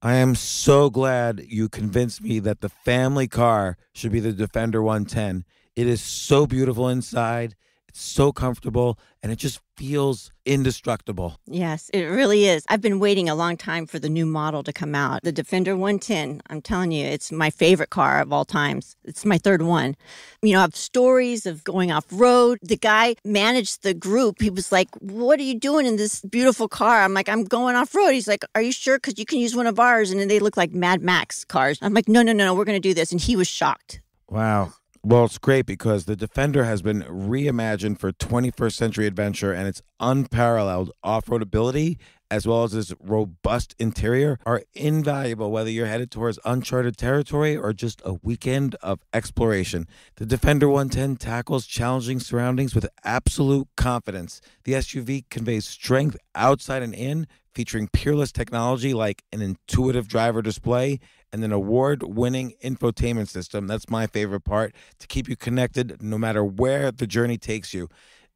I am so glad you convinced me that the family car should be the Defender 110. It is so beautiful inside. It's so comfortable, and it just feels indestructible. Yes, it really is. I've been waiting a long time for the new model to come out. The Defender 110, I'm telling you, it's my favorite car of all times. It's my third one. You know, I have stories of going off-road. The guy managed the group. He was like, what are you doing in this beautiful car? I'm like, I'm going off-road. He's like, are you sure? Because you can use one of ours. And then they look like Mad Max cars. I'm like, no, we're going to do this. And he was shocked. Wow. Well, it's great because the Defender has been reimagined for 21st century adventure, and its unparalleled off-road ability, as well as its robust interior, are invaluable whether you're headed towards uncharted territory or just a weekend of exploration. The Defender 110 tackles challenging surroundings with absolute confidence. The SUV conveys strength outside and in, featuring peerless technology like an intuitive driver display and an award-winning infotainment system. That's my favorite part, to keep you connected no matter where the journey takes you.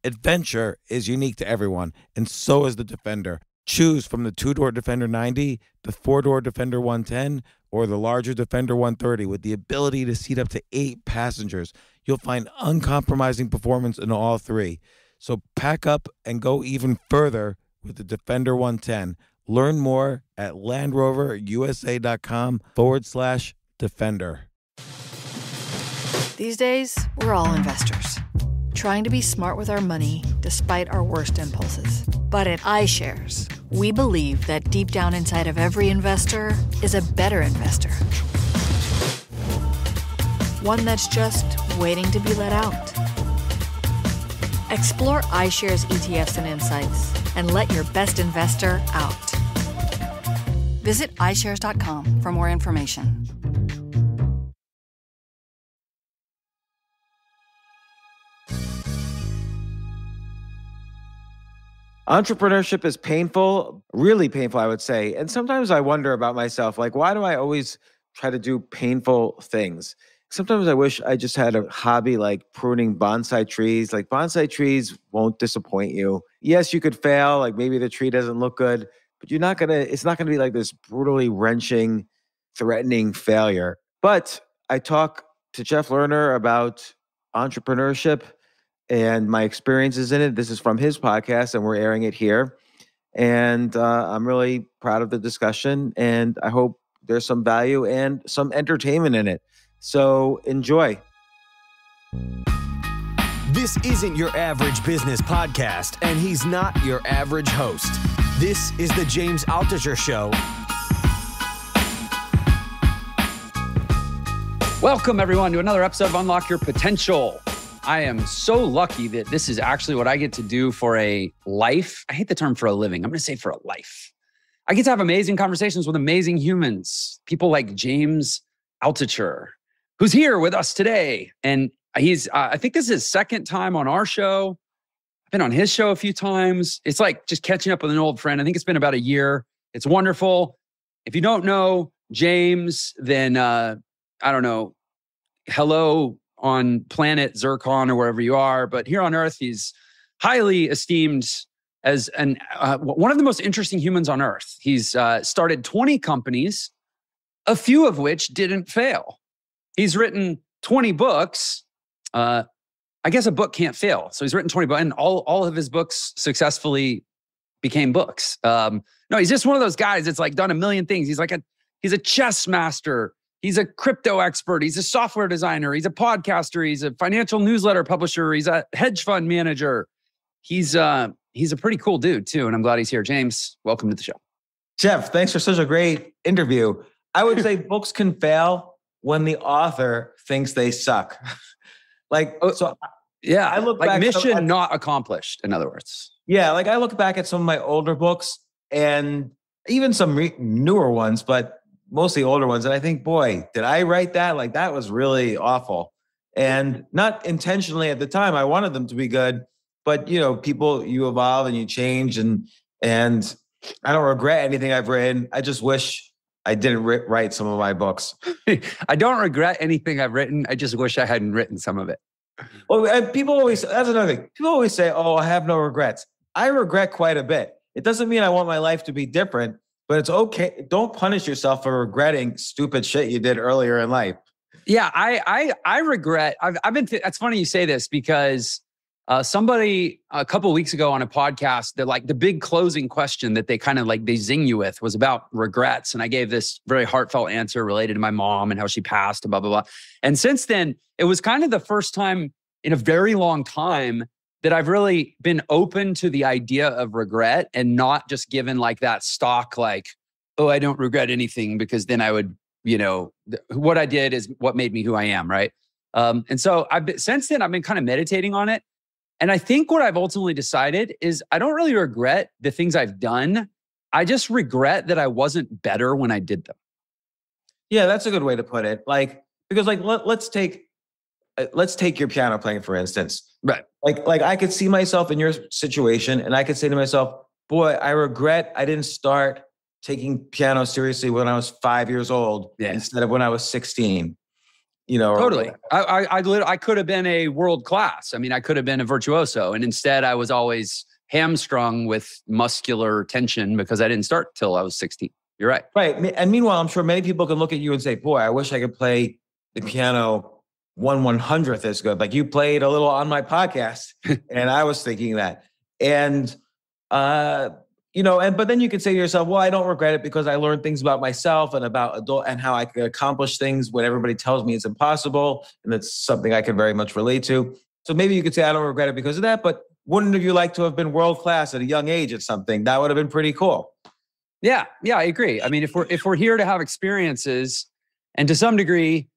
Adventure is unique to everyone, and so is the Defender. Choose from the two-door Defender 90, the four-door Defender 110, or the larger Defender 130 with the ability to seat up to 8 passengers. You'll find uncompromising performance in all three. So pack up and go even further with the Defender 110. Learn more at LandRoverUSA.com/Defender. These days, we're all investors, trying to be smart with our money despite our worst impulses. But at iShares, we believe that deep down inside of every investor is a better investor. One that's just waiting to be let out. Explore iShares ETFs and insights and let your best investor out. Visit iShares.com for more information. Entrepreneurship is painful, really painful, I would say. And sometimes I wonder about myself, like, why do I always try to do painful things? Sometimes I wish I just had a hobby like pruning bonsai trees. Like, bonsai trees won't disappoint you. Yes, you could fail. Like, maybe the tree doesn't look good, but it's not going to be like this brutally wrenching, threatening failure. But I talk to Jeff Lerner about entrepreneurship and my experiences in it. This is from his podcast, and we're airing it here. And I'm really proud of the discussion, and I hope there's some value and some entertainment in it. So enjoy. This isn't your average business podcast, and he's not your average host. This is The James Altucher Show. Welcome, everyone, to another episode of Unlock Your Potential. I am so lucky that this is actually what I get to do for a life. I hate the term for a living. I'm going to say for a life. I get to have amazing conversations with amazing humans, people like James Altucher, who's here with us today. And he's, I think this is his second time on our show. I've been on his show a few times. It's like just catching up with an old friend. I think it's been about a year. It's wonderful. If you don't know James, then I don't know, hello on planet Zircon or wherever you are. But here on Earth, he's highly esteemed as one of the most interesting humans on Earth. He's started 20 companies, a few of which didn't fail. He's written 20 books. I guess a book can't fail. So he's written 20 books, and all of his books successfully became books. No, he's just one of those guys that's like done a million things. He's like he's a chess master. He's a crypto expert. He's a software designer. He's a podcaster. He's a financial newsletter publisher. He's a hedge fund manager. He's a pretty cool dude too. And I'm glad he's here. James, welcome to the show. Jeff, thanks for such a great interview. I would say books can fail when the author thinks they suck. Like, so yeah, I look like back mission not accomplished, in other words. Yeah, like I look back at some of my older books and even some newer ones, but mostly older ones, and I think, boy, did I write that? Like, that was really awful. And not intentionally at the time, I wanted them to be good, but you know, people, you evolve and you change, and I don't regret anything I've written. I just wish I didn't write some of my books. I don't regret anything I've written. I just wish I hadn't written some of it. Well, and people always, that's another thing. People always say, oh, I have no regrets. I regret quite a bit. It doesn't mean I want my life to be different. but it's okay. Don't punish yourself for regretting stupid shit you did earlier in life. Yeah, I regret. I've been. That's funny you say this because somebody a couple of weeks ago on a podcast, they're like the big closing question that they kind of like they zing you with was about regrets, and I gave this very heartfelt answer related to my mom and how she passed and blah blah blah. And since then, it was kind of the first time in a very long time that I've really been open to the idea of regret and not just given like that stock, like, oh, I don't regret anything because then I would, you know, what I did is what made me who I am, right? And so I've been, since then, I've been kind of meditating on it. And I think what I've ultimately decided is I don't really regret the things I've done. I just regret that I wasn't better when I did them. Yeah, that's a good way to put it. Like, because like, let's take your piano playing, for instance. Right. Like I could see myself in your situation and I could say to myself, boy, I regret I didn't start taking piano seriously when I was 5 years old instead of when I was 16. You know, totally. I could have been a world class. I mean, I could have been a virtuoso. And instead I was always hamstrung with muscular tension because I didn't start till I was 16. You're right. Right. And meanwhile, I'm sure many people can look at you and say, boy, I wish I could play the piano 1/100th is good. Like you played a little on my podcast and I was thinking that. And, but then you could say to yourself, well, I don't regret it because I learned things about myself and about adult and how I could accomplish things when everybody tells me it's impossible. And that's something I could very much relate to. So maybe you could say, I don't regret it because of that, but wouldn't you like to have been world-class at a young age at something? That would have been pretty cool. Yeah, I agree. I mean, if we're here to have experiences and to some degree,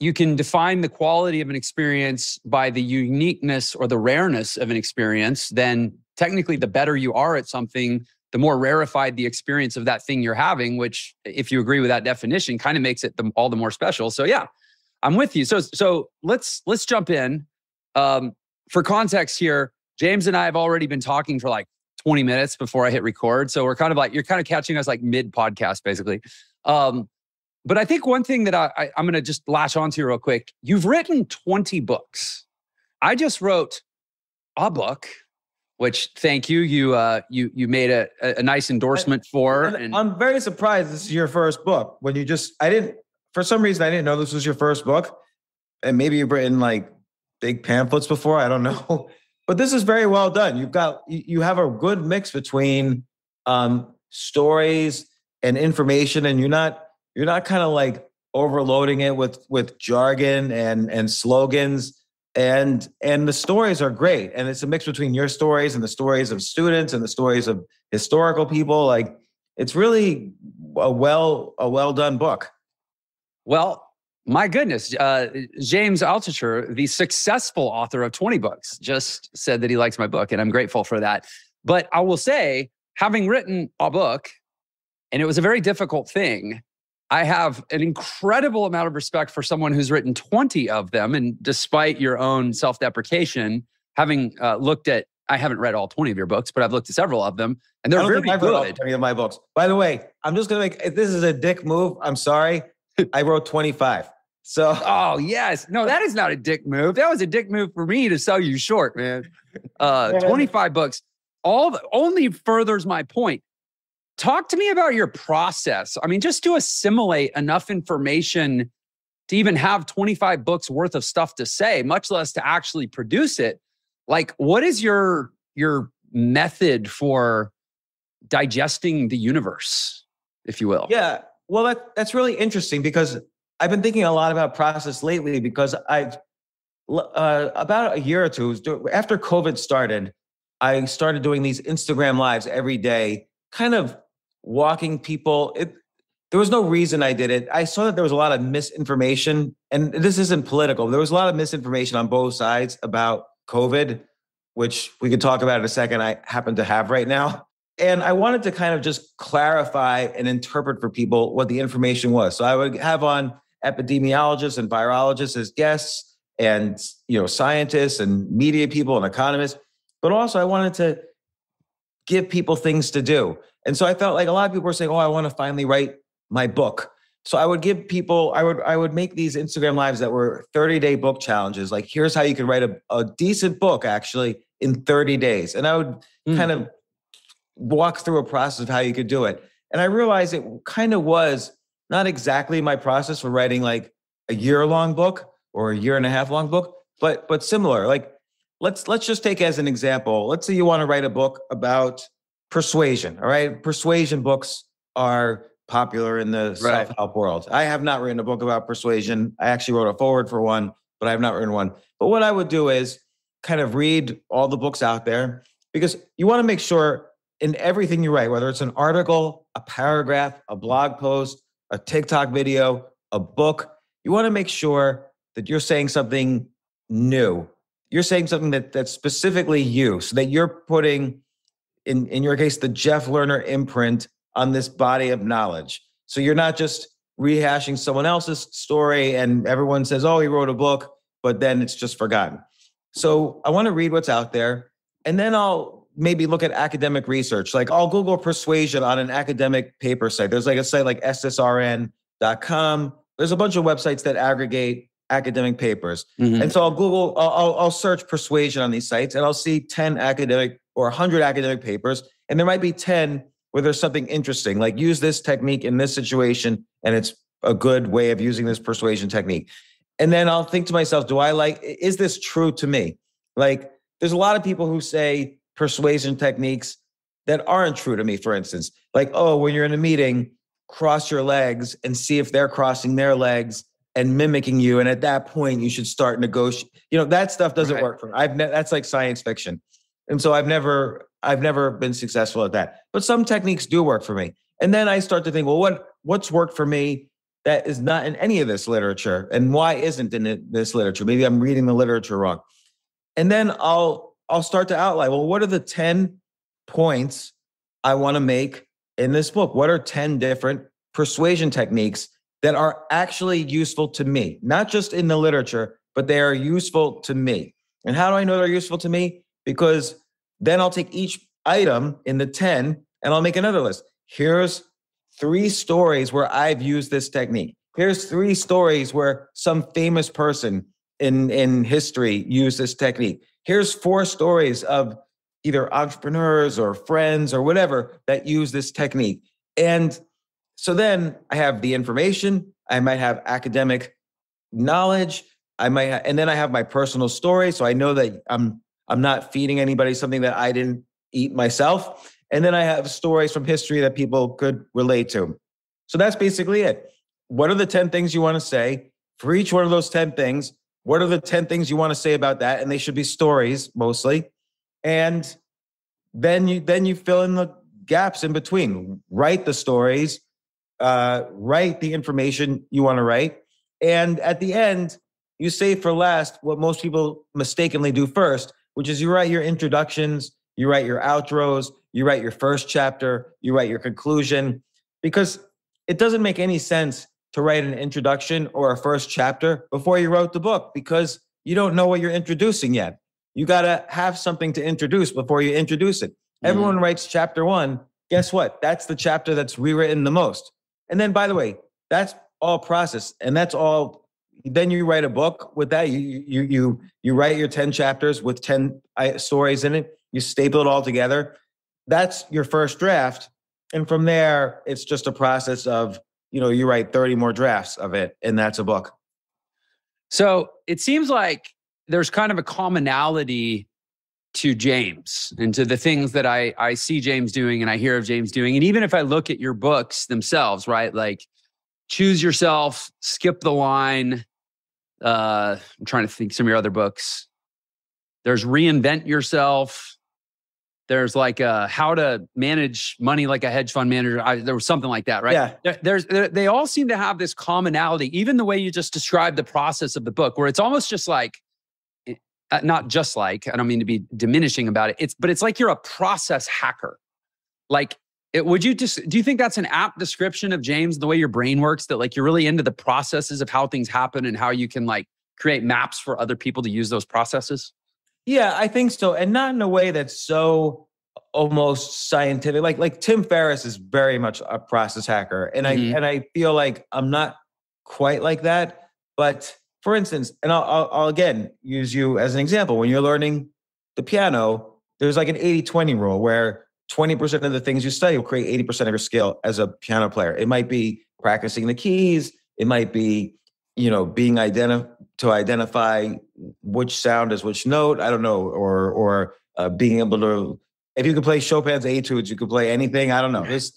you can define the quality of an experience by the uniqueness or the rareness of an experience, then technically the better you are at something, the more rarefied the experience of that thing you're having, which if you agree with that definition, kind of makes it all the more special. So yeah, I'm with you. So let's jump in. For context here, James and I have already been talking for like 20 minutes before I hit record. So we're kind of like, you're kind of catching us like mid podcast basically. But I think one thing that I'm going to just latch onto real quick, you've written 20 books. I just wrote a book, which thank you. You made a nice endorsement for. And I'm very surprised this is your first book. For some reason, I didn't know this was your first book. And maybe you've written like big pamphlets before. I don't know. But this is very well done. You have a good mix between stories and information, and you're not kind of like overloading it with jargon and slogans, and the stories are great. And it's a mix between your stories and the stories of students and the stories of historical people. Like it's really a well done book. Well, my goodness, James Altucher, the successful author of 20 books, just said that he likes my book, and I'm grateful for that. But I will say, having written a book, and it was a very difficult thing, I have an incredible amount of respect for someone who's written 20 of them. And despite your own self-deprecation, having looked at, I haven't read all 20 of your books, but I've looked at several of them, and they're very good. I don't think I've read all 20 of my books. By the way, I'm just going to make, if this is a dick move, I'm sorry. I wrote 25. So. Oh, yes. No, that is not a dick move. That was a dick move for me to sell you short, man. 25 books. Only furthers my point. Talk to me about your process. I mean, just to assimilate enough information to even have 25 books worth of stuff to say, much less to actually produce it. Like, what is your method for digesting the universe, if you will? Yeah, well, that's really interesting because I've been thinking a lot about process lately because I've, about a year or two, after COVID started, I started doing these Instagram lives every day, kind of walking people. There was no reason I did it. I saw that there was a lot of misinformation, and this isn't political. There was a lot of misinformation on both sides about COVID, which we could talk about in a second. I happen to have right now. And I wanted to kind of just clarify and interpret for people what the information was. So I would have on epidemiologists and virologists as guests, and, you know, scientists and media people and economists. But also I wanted to give people things to do. And so I felt like a lot of people were saying, oh, I want to finally write my book. So I would give people, I would make these Instagram lives that were 30-day book challenges. Like, here's how you can write a decent book actually in 30 days. And I would kind of walk through a process of how you could do it. And I realized it kind of was not exactly my process for writing like a year-long book or a year-and-a-half-long book, but similar. Like, let's just take as an example, let's say you want to write a book about persuasion, all right? Persuasion books are popular in the self-help world. I have not written a book about persuasion. I actually wrote a foreword for one, but I have not written one. But what I would do is kind of read all the books out there, because you want to make sure in everything you write, whether it's an article, a paragraph, a blog post, a TikTok video, a book, you want to make sure that you're saying something new. You're saying something that's specifically you, so that you're putting, in your case, the Jeff Lerner imprint on this body of knowledge. So you're not just rehashing someone else's story and everyone says, oh, he wrote a book, but then it's just forgotten. So I want to read what's out there, and then I'll maybe look at academic research. Like, I'll Google persuasion on an academic paper site. There's like a site like SSRN.com. There's a bunch of websites that aggregate academic papers. Mm-hmm. And so I'll Google, I'll search persuasion on these sites, and I'll see 10 academic or 100 academic papers. And there might be 10 where there's something interesting, like use this technique in this situation, and it's a good way of using this persuasion technique. And then I'll think to myself, is this true to me? Like, there's a lot of people who say persuasion techniques that aren't true to me, for instance. Like, oh, when you're in a meeting, cross your legs and see if they're crossing their legs and mimicking you. And at that point, you should start negotiating. You know, that stuff doesn't work for me. That's like science fiction. And so I've never been successful at that. But some techniques do work for me. And then I start to think, well, what's worked for me that is not in any of this literature? And why isn't in this literature? Maybe I'm reading the literature wrong. And then I'll start to outline, well, what are the 10 points I want to make in this book? What are 10 different persuasion techniques that are actually useful to me? Not just in the literature, but they are useful to me. And how do I know they're useful to me? Because then I'll take each item in the 10 and I'll make another list. Here's 3 stories where I've used this technique. Here's 3 stories where some famous person in history used this technique. Here's 4 stories of either entrepreneurs or friends or whatever that use this technique. And so then I have the information, I might have academic knowledge, and then I have my personal story. So I know that I'm not feeding anybody something that I didn't eat myself. And then I have stories from history that people could relate to. So that's basically it. What are the 10 things you want to say? For each one of those 10 things, what are the 10 things you want to say about that? And they should be stories mostly. And then you fill in the gaps in between. Write the stories, write the information you want to write. And at the end, you save for last what most people mistakenly do first, which is you write your introductions, you write your outros, you write your first chapter, you write your conclusion, because it doesn't make any sense to write an introduction or a first chapter before you wrote the book, because you don't know what you're introducing yet. You got to have something to introduce before you introduce it. Everyone writes chapter 1. Guess what? That's the chapter that's rewritten the most. And then, by the way, that's all process, and that's all. Then you write a book with that. You write your 10 chapters with 10 stories in it. You staple it all together. That's your first draft. And from there, it's just a process of, you know, you write 30 more drafts of it, and that's a book. So it seems like there's kind of a commonality to James and to the things that I see James doing and I hear of James doing. And even if I look at your books themselves, right? Like Choose Yourself, Skip the Line. I'm trying to think some of your other books. There's Reinvent Yourself. There's like How to Manage Money Like a Hedge Fund Manager. There was something like that, right? Yeah. They all seem to have this commonality, even the way you just described the process of the book, where it's almost just like, not just like, I don't mean to be diminishing about it, but it's like you're a process hacker. Like, do you think that's an apt description of James, the way your brain works, that like you're really into the processes of how things happen and how you can like create maps for other people to use those processes? Yeah, I think so. And not in a way that's so almost scientific. Like Tim Ferriss is very much a process hacker. And I feel like I'm not quite like that. But for instance, and I'll again use you as an example, when you're learning the piano, there's like an 80-20 rule where 20% of the things you study will create 80% of your skill as a piano player. It might be practicing the keys. It might be, you know, being to identify which sound is which note. I don't know, or being able to. If you could play Chopin's Etudes, you could play anything. I don't know. There's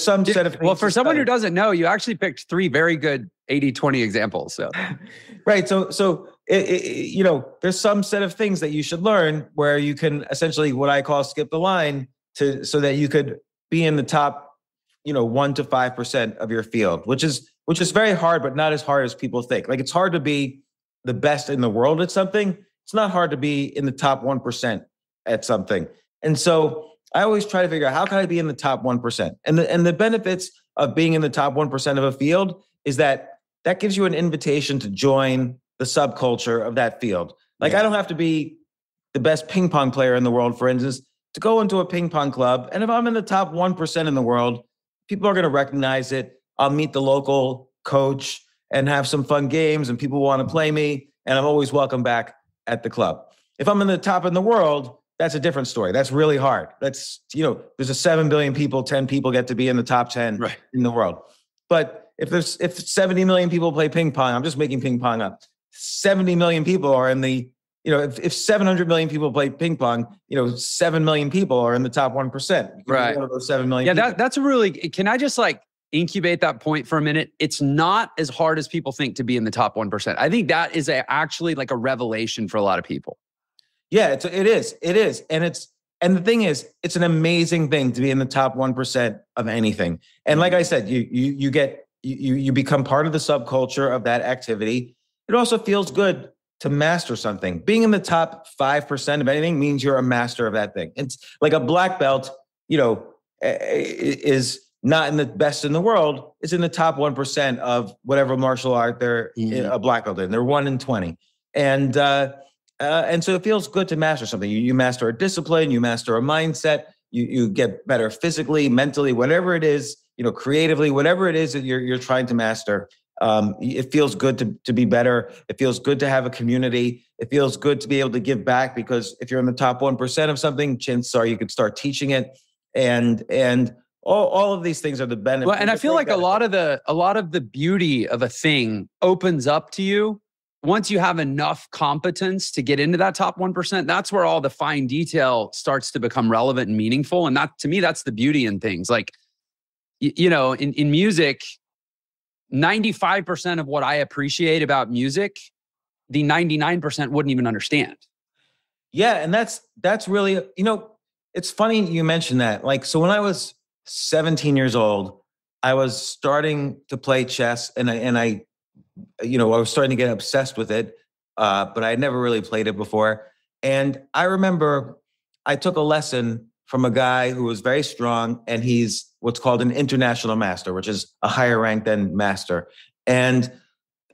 some set of things. Well, for someone who doesn't know, you actually picked three very good 80-20 examples. So, right. So there's some set of things that you should learn where you can essentially what I call skip the line so that you could be in the top, 1 to 5% of your field, which is very hard, but not as hard as people think. Like, it's hard to be the best in the world at something. It's not hard to be in the top 1% at something. And so I always try to figure out, how can I be in the top 1%? And the benefits of being in the top 1% of a field is that gives you an invitation to join the subculture of that field. Like, yeah. I don't have to be the best ping pong player in the world, for instance, to go into a ping pong club. And if I'm in the top 1% in the world, people are going to recognize it. I'll meet the local coach and have some fun games, and people want to play me. And I'm always welcome back at the club. If I'm in the top in the world, that's a different story. That's really hard. That's, there's a 7 billion people, 10 people get to be in the top 10 right. in the world. But if 70 million people play ping pong, I'm just making ping pong up. 70 million people are in the, if 700 million people play ping pong, 7 million people are in the top 1%. You can right. be one of those 7 million. Yeah, that's really, can I just incubate that point for a minute? It's not as hard as people think to be in the top 1%. I think that is actually a revelation for a lot of people. Yeah, it is. And the thing is, it's an amazing thing to be in the top 1% of anything. And like I said, you become part of the subculture of that activity. It also feels good to master something. Being in the top 5% of anything means you're a master of that thing. It's like a black belt, is not in the best in the world. It's in the top 1% of whatever martial art they're a black belt in. They're 1 in 20. And so it feels good to master something. You master a discipline, you master a mindset, you get better physically, mentally, whatever it is, creatively, whatever it is that you're trying to master. It feels good to be better. It feels good to have a community. It feels good to be able to give back, because if you're in the top 1% of something, chances are you could start teaching it. And all of these things are the benefits. Well, and I feel like a lot of the beauty of a thing opens up to you. Once you have enough competence to get into that top 1%, that's where all the fine detail starts to become relevant and meaningful. And that, to me, that's the beauty in things. In music, 95% of what I appreciate about music, the 99% wouldn't even understand. Yeah. And that's really, it's funny you mentioned that. So when I was 17 years old, I was starting to play chess, and I was starting to get obsessed with it, but I had never really played it before. And I remember I took a lesson from a guy who was very strong, and he's what's called an international master, which is a higher rank than master. And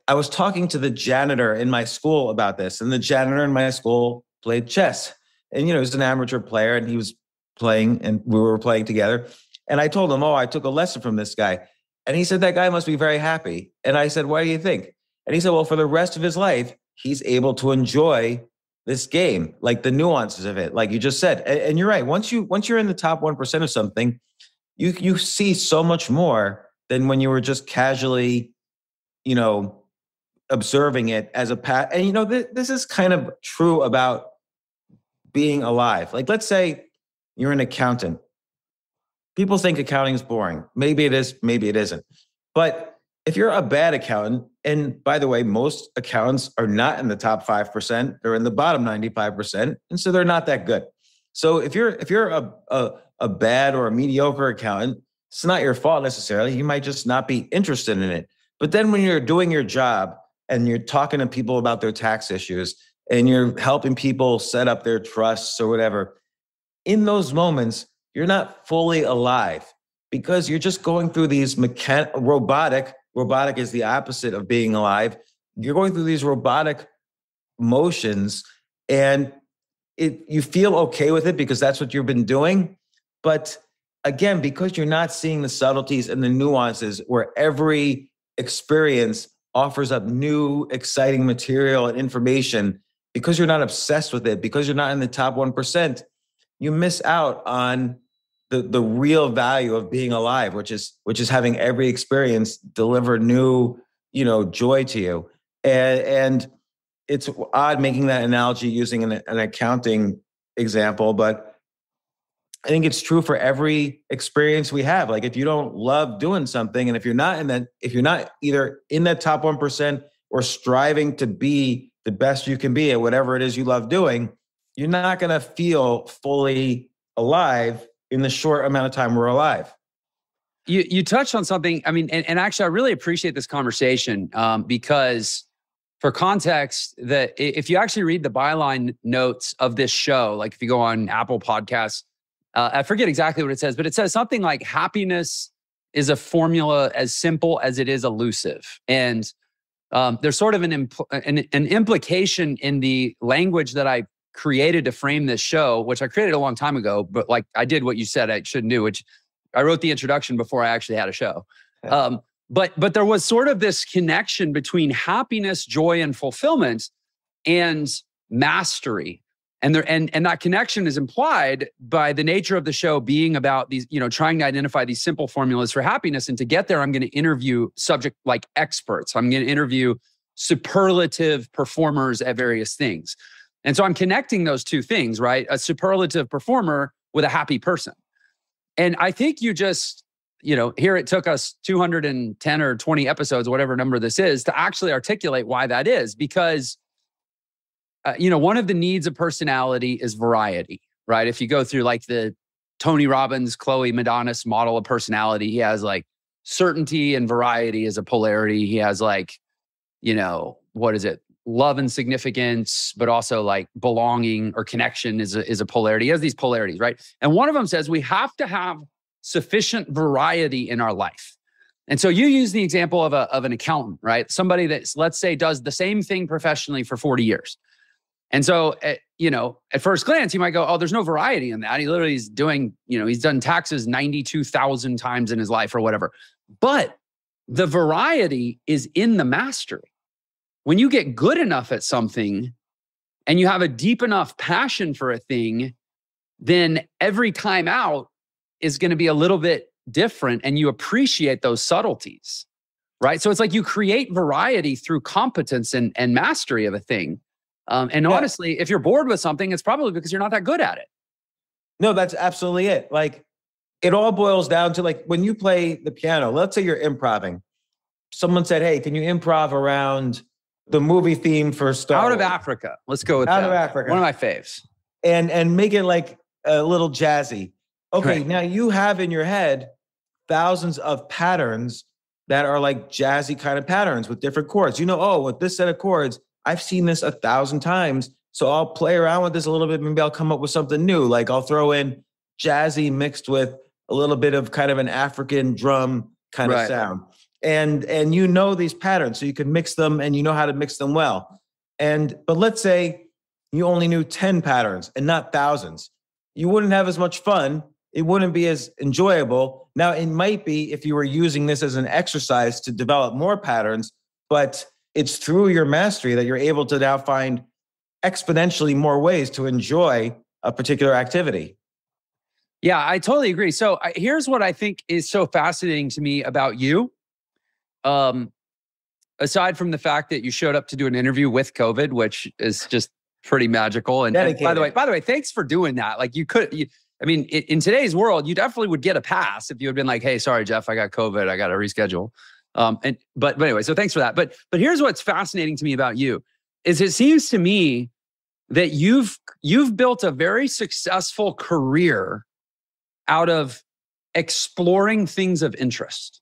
I was talking to the janitor in my school about this, and the janitor in my school played chess. And, he was an amateur player, and he was playing, and we were playing together. And I told him, I took a lesson from this guy. And he said, that guy must be very happy. And I said, why do you think? And he said, well, for the rest of his life, he's able to enjoy this game, the nuances of it, like you just said. And you're right. Once you're in the top 1% of something, you see so much more than when you were just casually, observing it as a path. And, this is kind of true about being alive. Let's say you're an accountant. People think accounting is boring. Maybe it is, maybe it isn't. But if you're a bad accountant, and by the way, most accountants are not in the top 5%, they're in the bottom 95%, and so they're not that good. So if you're a bad or a mediocre accountant, it's not your fault necessarily. You might just not be interested in it. But then when you're doing your job and you're talking to people about their tax issues and you're helping people set up their trusts or whatever, in those moments, you're not fully alive, because you're just going through these robotic. Robotic is the opposite of being alive. You're going through these robotic motions, and you feel okay with it because that's what you've been doing. But again, because you're not seeing the subtleties and the nuances where every experience offers up new, exciting material and information, because you're not obsessed with it, because you're not in the top 1%, you miss out on the real value of being alive, which is having every experience deliver new, joy to you. And it's odd making that analogy using an accounting example, but I think it's true for every experience we have. Like if you don't love doing something, and if you're not either in that top 1% or striving to be the best you can be at whatever it is you love doing, you're not going to feel fully alive in the short amount of time we're alive. You touched on something. I mean, and actually, I really appreciate this conversation because for context, that if you actually read the byline notes of this show, like if you go on Apple Podcasts, I forget exactly what it says, but it says something like happiness is a formula as simple as it is elusive. And there's sort of an implication in the language that I created to frame this show, which I created a long time ago, but like I did what you said I shouldn't do, which I wrote the introduction before I actually had a show. Yeah. But there was sort of this connection between happiness, joy, and fulfillment and mastery. And that connection is implied by the nature of the show being about these, trying to identify these simple formulas for happiness. And to get there, I'm going to interview subject like experts. I'm going to interview superlative performers at various things. And so I'm connecting those two things, right? A superlative performer with a happy person. And I think you just, here it took us 210 or 20 episodes, whatever number this is, to actually articulate why that is, because one of the needs of personality is variety, right? If you go through like the Tony Robbins, Chloe Madonis model of personality, he has like certainty and variety as a polarity. He has like, love and significance, but also like belonging or connection is a polarity. He has these polarities, right? And one of them says we have to have sufficient variety in our life. And so you use the example of an accountant, right? Somebody that, let's say, does the same thing professionally for 40 years. And so, at first glance, you might go, oh, there's no variety in that. He literally is doing, he's done taxes 92,000 times in his life or whatever. But the variety is in the mastery. When you get good enough at something and you have a deep enough passion for a thing, then every time out is going to be a little bit different and you appreciate those subtleties, right? So it's like you create variety through competence and mastery of a thing. Honestly, if you're bored with something, it's probably because you're not that good at it. No, that's absolutely it. Like, it all boils down to like when you play the piano, let's say you're improvising. Someone said, hey, can you improv around the movie theme for Star Wars? Out of Africa. Let's go with Out of Africa. One of my faves. And make it like a little jazzy. Okay, right. Now you have in your head thousands of patterns that are like jazzy kind of patterns with different chords. With this set of chords, I've seen this 1,000 times, so I'll play around with this a little bit. Maybe I'll come up with something new. Like I'll throw in jazzy mixed with a little bit of kind of an African drum kind of sound. And these patterns, so you can mix them and you know how to mix them well. But let's say you only knew 10 patterns and not thousands. You wouldn't have as much fun. It wouldn't be as enjoyable. Now, it might be if you were using this as an exercise to develop more patterns, but it's through your mastery that you're able to now find exponentially more ways to enjoy a particular activity. Yeah, I totally agree. So here's what I think is so fascinating to me about you. Aside from the fact that you showed up to do an interview with COVID, which is just pretty magical. And by the way, thanks for doing that. Like in today's world, you definitely would get a pass if you had been like, hey, sorry, Jeff, I got COVID. I got to reschedule. But anyway, so thanks for that. But here's what's fascinating to me about you is it seems to me that you've built a very successful career out of exploring things of interest.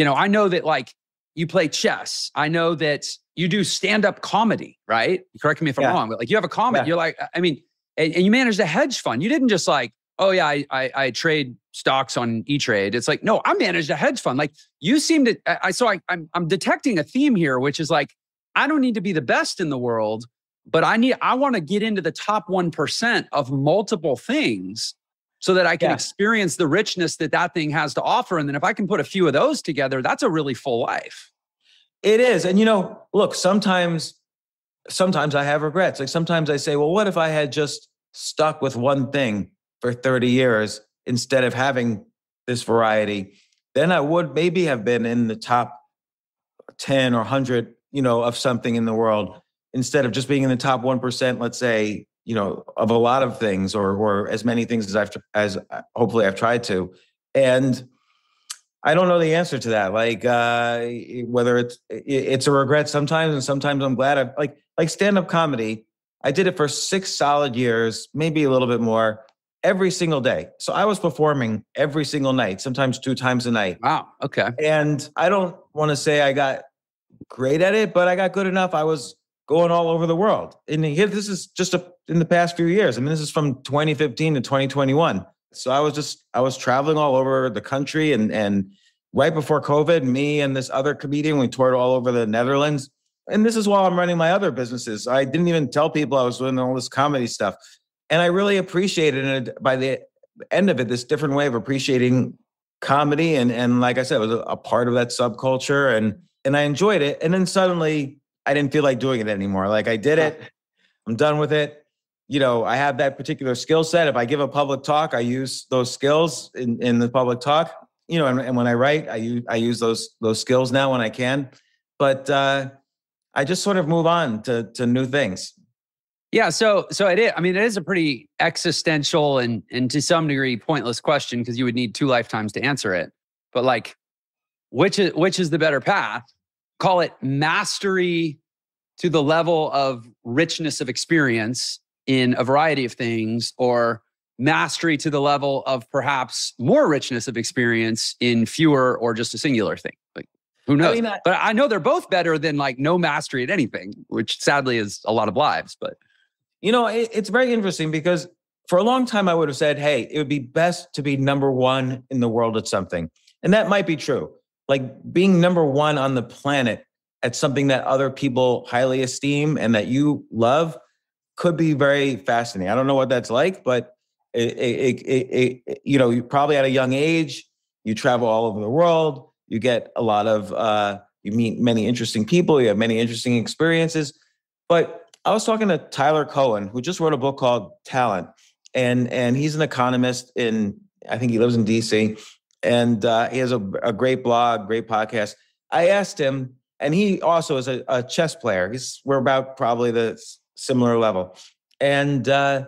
I know that like you play chess. I know that you do stand-up comedy, right? Correct me if I'm wrong, but like you have a comedy. Yeah. You're like, and you managed a hedge fund. You didn't just like, oh yeah, I trade stocks on E-Trade. It's like, no, I managed a hedge fund. Like you seem to, I'm detecting a theme here, which is like, I don't need to be the best in the world, but I want to get into the top 1% of multiple things so that I can experience the richness that thing has to offer. And then if I can put a few of those together, that's a really full life. It is. And look, sometimes I have regrets. Like sometimes I say, well, what if I had just stuck with one thing for 30 years instead of having this variety, then I would maybe have been in the top 10 or 100, of something in the world, instead of just being in the top 1%, let's say, of a lot of things, or as many things as hopefully I've tried to. And I don't know the answer to that. Like, whether it's a regret sometimes, and sometimes I'm glad. I've like stand-up comedy, I did it for 6 solid years, maybe a little bit more, every single day. So I was performing every single night, sometimes 2 times a night. Wow. Okay. And I don't want to say I got great at it, but I got good enough. I was going all over the world. And here, this is just in the past few years. I mean, this is from 2015 to 2021. So I was traveling all over the country, and right before COVID, me and this other comedian, we toured all over the Netherlands. And this is while I'm running my other businesses. I didn't even tell people I was doing all this comedy stuff. And I really appreciated it. By the end of it, this different way of appreciating comedy. And like I said, it was a part of that subculture, and I enjoyed it. And then suddenly I didn't feel like doing it anymore. Like, I did it, I'm done with it. I have that particular skill set. If I give a public talk, I use those skills in the public talk, and when I write, I use those skills now when I can, but I just sort of move on to new things. Yeah. So it is, I mean, it is a pretty existential and to some degree pointless question, because you would need 2 lifetimes to answer it. But like, which is the better path? Call it mastery to the level of richness of experience in a variety of things, or mastery to the level of perhaps more richness of experience in fewer or just a singular thing. Like, who knows? But I know they're both better than like no mastery at anything, which sadly is a lot of lives. But it's very interesting, because for a long time I would have said, hey, it would be best to be number one in the world at something. And that might be true. Like, being number one on the planet at something that other people highly esteem and that you love could be very fascinating. I don't know what that's like, but you probably at a young age, you travel all over the world, you get a lot of, you meet many interesting people, you have many interesting experiences. But I was talking to Tyler Cowen, who just wrote a book called Talent, and he's an economist I think he lives in DC, and he has a great blog, great podcast. I asked him, and he also is a chess player. We're about probably the similar level. And I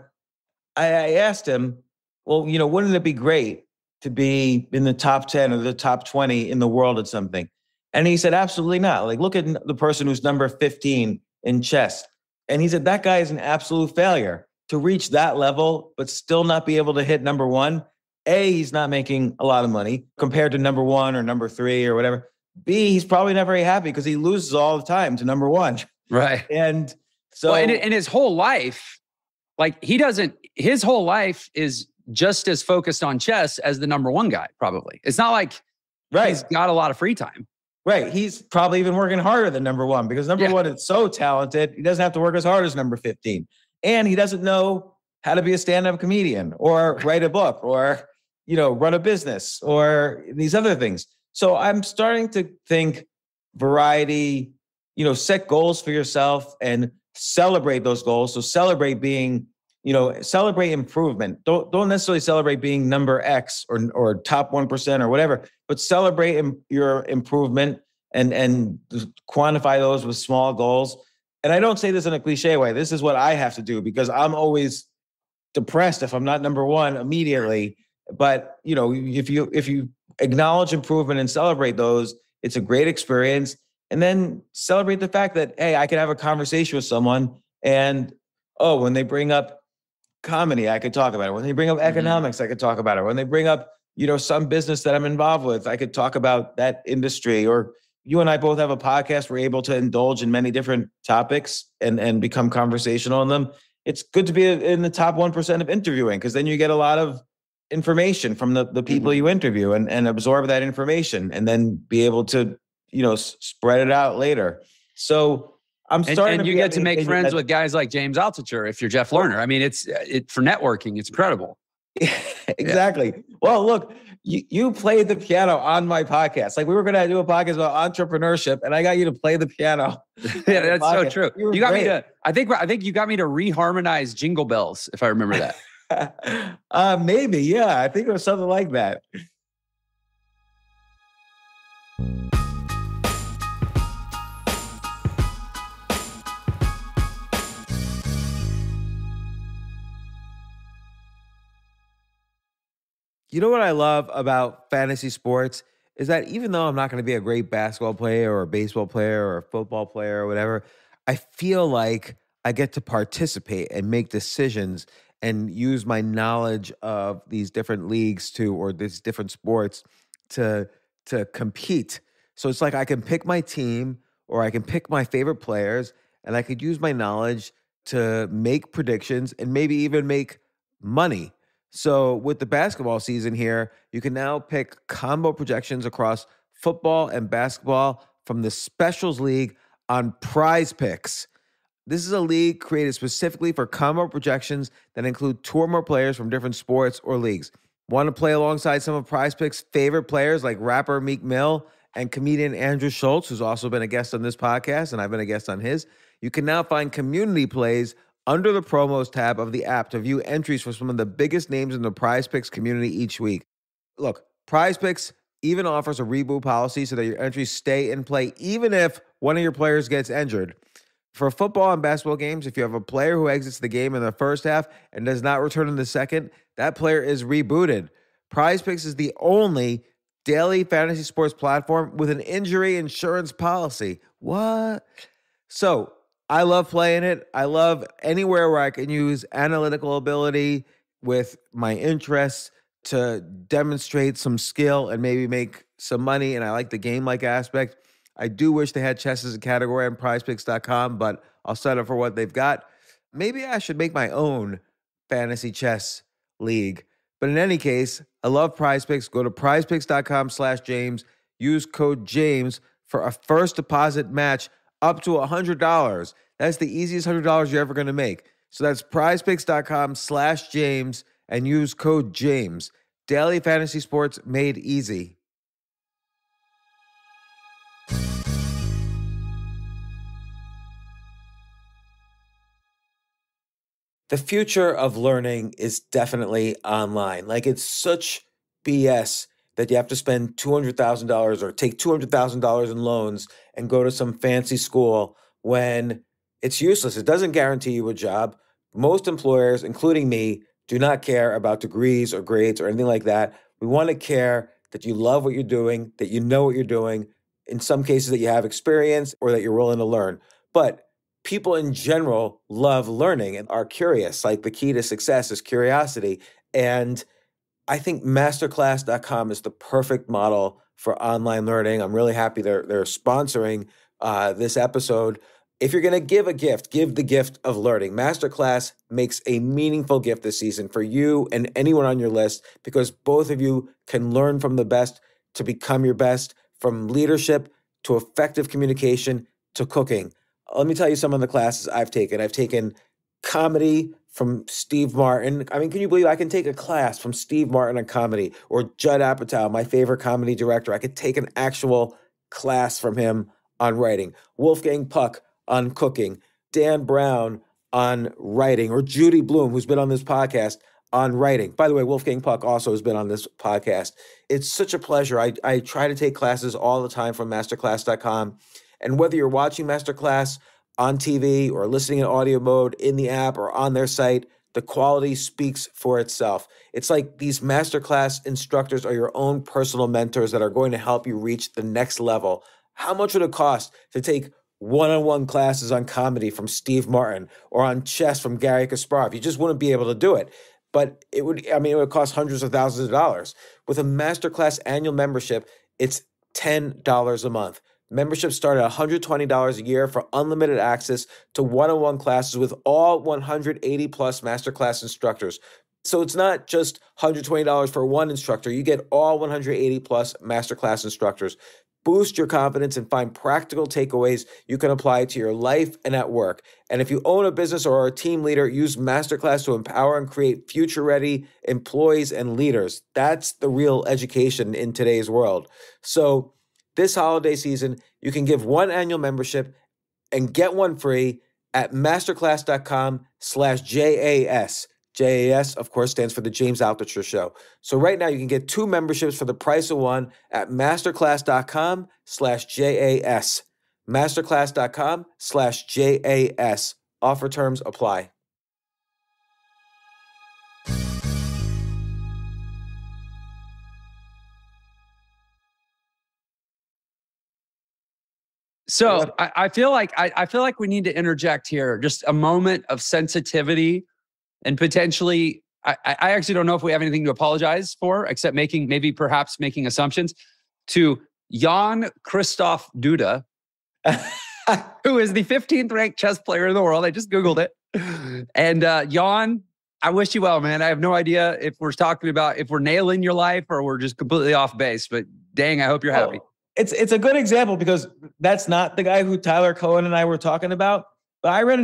asked him, well, wouldn't it be great to be in the top 10 or the top 20 in the world at something? And he said, absolutely not. Like, look at the person who's number 15 in chess. And he said, that guy is an absolute failure to reach that level, but still not be able to hit number one. A, he's not making a lot of money compared to number one or number 3 or whatever. B, he's probably not very happy because he loses all the time to number one. Right. And so in his whole life, like, his whole life is just as focused on chess as the number one guy, probably. It's not like he's got a lot of free time. Right. He's probably even working harder than number one, because number one is so talented, he doesn't have to work as hard as number 15. And he doesn't know how to be a stand-up comedian or write a book or, run a business or these other things. So I'm starting to think variety, set goals for yourself and celebrate those goals. So celebrate being, celebrate improvement. Don't necessarily celebrate being number X or top 1% or whatever, but celebrate your improvement and quantify those with small goals. And I don't say this in a cliche way. This is what I have to do, because I'm always depressed if I'm not number one immediately. But, if you acknowledge improvement and celebrate those, it's a great experience. And then celebrate the fact that, hey, I could have a conversation with someone, and, oh, when they bring up comedy, I could talk about it. When they bring up economics, I could talk about it. When they bring up, some business that I'm involved with, I could talk about that industry. Or you and I both have a podcast. We're able to indulge in many different topics and become conversational on them. It's good to be in the top 1% of interviewing, because then you get a lot of information from the people you interview and absorb that information, and then be able to, spread it out later. So I'm starting to get to make friends with guys like James Altucher if you're Jeff Lerner. I mean, it's for networking, it's incredible. Exactly. Yeah. Well, look, you played the piano on my podcast. Like, we were going to do a podcast about entrepreneurship, and I got you to play the piano. Yeah, that's so true. You got me to. I think you got me to reharmonize Jingle Bells, if I remember that. Maybe, yeah. I think it was something like that. You know what I love about fantasy sports is that even though I'm not going to be a great basketball player or a baseball player or a football player or whatever, I feel like I get to participate and make decisions and use my knowledge of these different leagues too, or these different sports to compete. So it's like I can pick my team or I can pick my favorite players and I could use my knowledge to make predictions and maybe even make money. So with the basketball season here, you can now pick combo projections across football and basketball from the Specials League on Prize Picks. This is a league created specifically for combo projections that include two or more players from different sports or leagues. Want to play alongside some of Prize Picks' favorite players like rapper Meek Mill and comedian Andrew Schultz, who's also been a guest on this podcast, and I've been a guest on his? You can now find community plays under the promos tab of the app to view entries for some of the biggest names in the Prize Picks community each week. Look, Prize Picks even offers a reboot policy so that your entries stay in play even if one of your players gets injured. For football and basketball games, if you have a player who exits the game in the first half and does not return in the second, that player is rebooted. Prize Picks is the only daily fantasy sports platform with an injury insurance policy. What? So, I love playing it. I love anywhere where I can use analytical ability with my interests to demonstrate some skill and maybe make some money. And I like the game-like aspect. I do wish they had chess as a category on prizepicks.com, but I'll settle for what they've got. Maybe I should make my own fantasy chess league. But in any case, I love Prize Picks. Go to prizepicks.com/James. Use code JAMES for a first deposit match up to $100. That's the easiest $100 you're ever going to make. So that's prizepicks.com/James and use code JAMES. Daily fantasy sports made easy. The future of learning is definitely online. Like, it's such BS that you have to spend $200,000 or take $200,000 in loans and go to some fancy school when it's useless. It doesn't guarantee you a job. Most employers, including me, do not care about degrees or grades or anything like that. We want to care that you love what you're doing, that you know what you're doing, in some cases that you have experience or that you're willing to learn. But people in general love learning and are curious. Like, the key to success is curiosity. And I think Masterclass.com is the perfect model for online learning. I'm really happy they're sponsoring this episode. If you're going to give a gift, give the gift of learning. Masterclass makes a meaningful gift this season for you and anyone on your list, because both of you can learn from the best to become your best, from leadership to effective communication to cooking. Let me tell you some of the classes I've taken. I've taken comedy from Steve Martin. I mean, can you believe I can take a class from Steve Martin on comedy, or Judd Apatow, my favorite comedy director? I could take an actual class from him on writing, Wolfgang Puck on cooking, Dan Brown on writing, or Judy Blume, who's been on this podcast, on writing. By the way, Wolfgang Puck also has been on this podcast. It's such a pleasure. I try to take classes all the time from Masterclass.com. And whether you're watching Masterclass on TV or listening in audio mode in the app or on their site, the quality speaks for itself. It's like these Masterclass instructors are your own personal mentors that are going to help you reach the next level. How much would it cost to take one-on-one classes on comedy from Steve Martin or on chess from Gary Kasparov? You just wouldn't be able to do it. But it would cost hundreds of thousands of dollars. With a Masterclass annual membership, it's $10 a month. Memberships start at $120 a year for unlimited access to one-on-one classes with all 180-plus Masterclass instructors. So it's not just $120 for one instructor. You get all 180-plus Masterclass instructors. Boost your confidence and find practical takeaways you can apply to your life and at work. And if you own a business or are a team leader, use Masterclass to empower and create future-ready employees and leaders. That's the real education in today's world. So this holiday season, you can give one annual membership and get one free at masterclass.com/JAS. JAS, of course, stands for The James Altucher Show. So right now you can get 2 memberships for the price of 1 at masterclass.com/JAS. Masterclass.com/JAS. Offer terms apply. So I feel like we need to interject here just a moment of sensitivity, and potentially I actually don't know if we have anything to apologize for except perhaps making assumptions to Jan Christoph Duda, who is the 15th ranked chess player in the world. I just Googled it, and Jan, I wish you well, man. I have no idea if we're talking about if we're nailing your life or we're just completely off base. But dang, I hope you're happy. It's a good example because that's not the guy who Tyler Cowen and I were talking about. But I read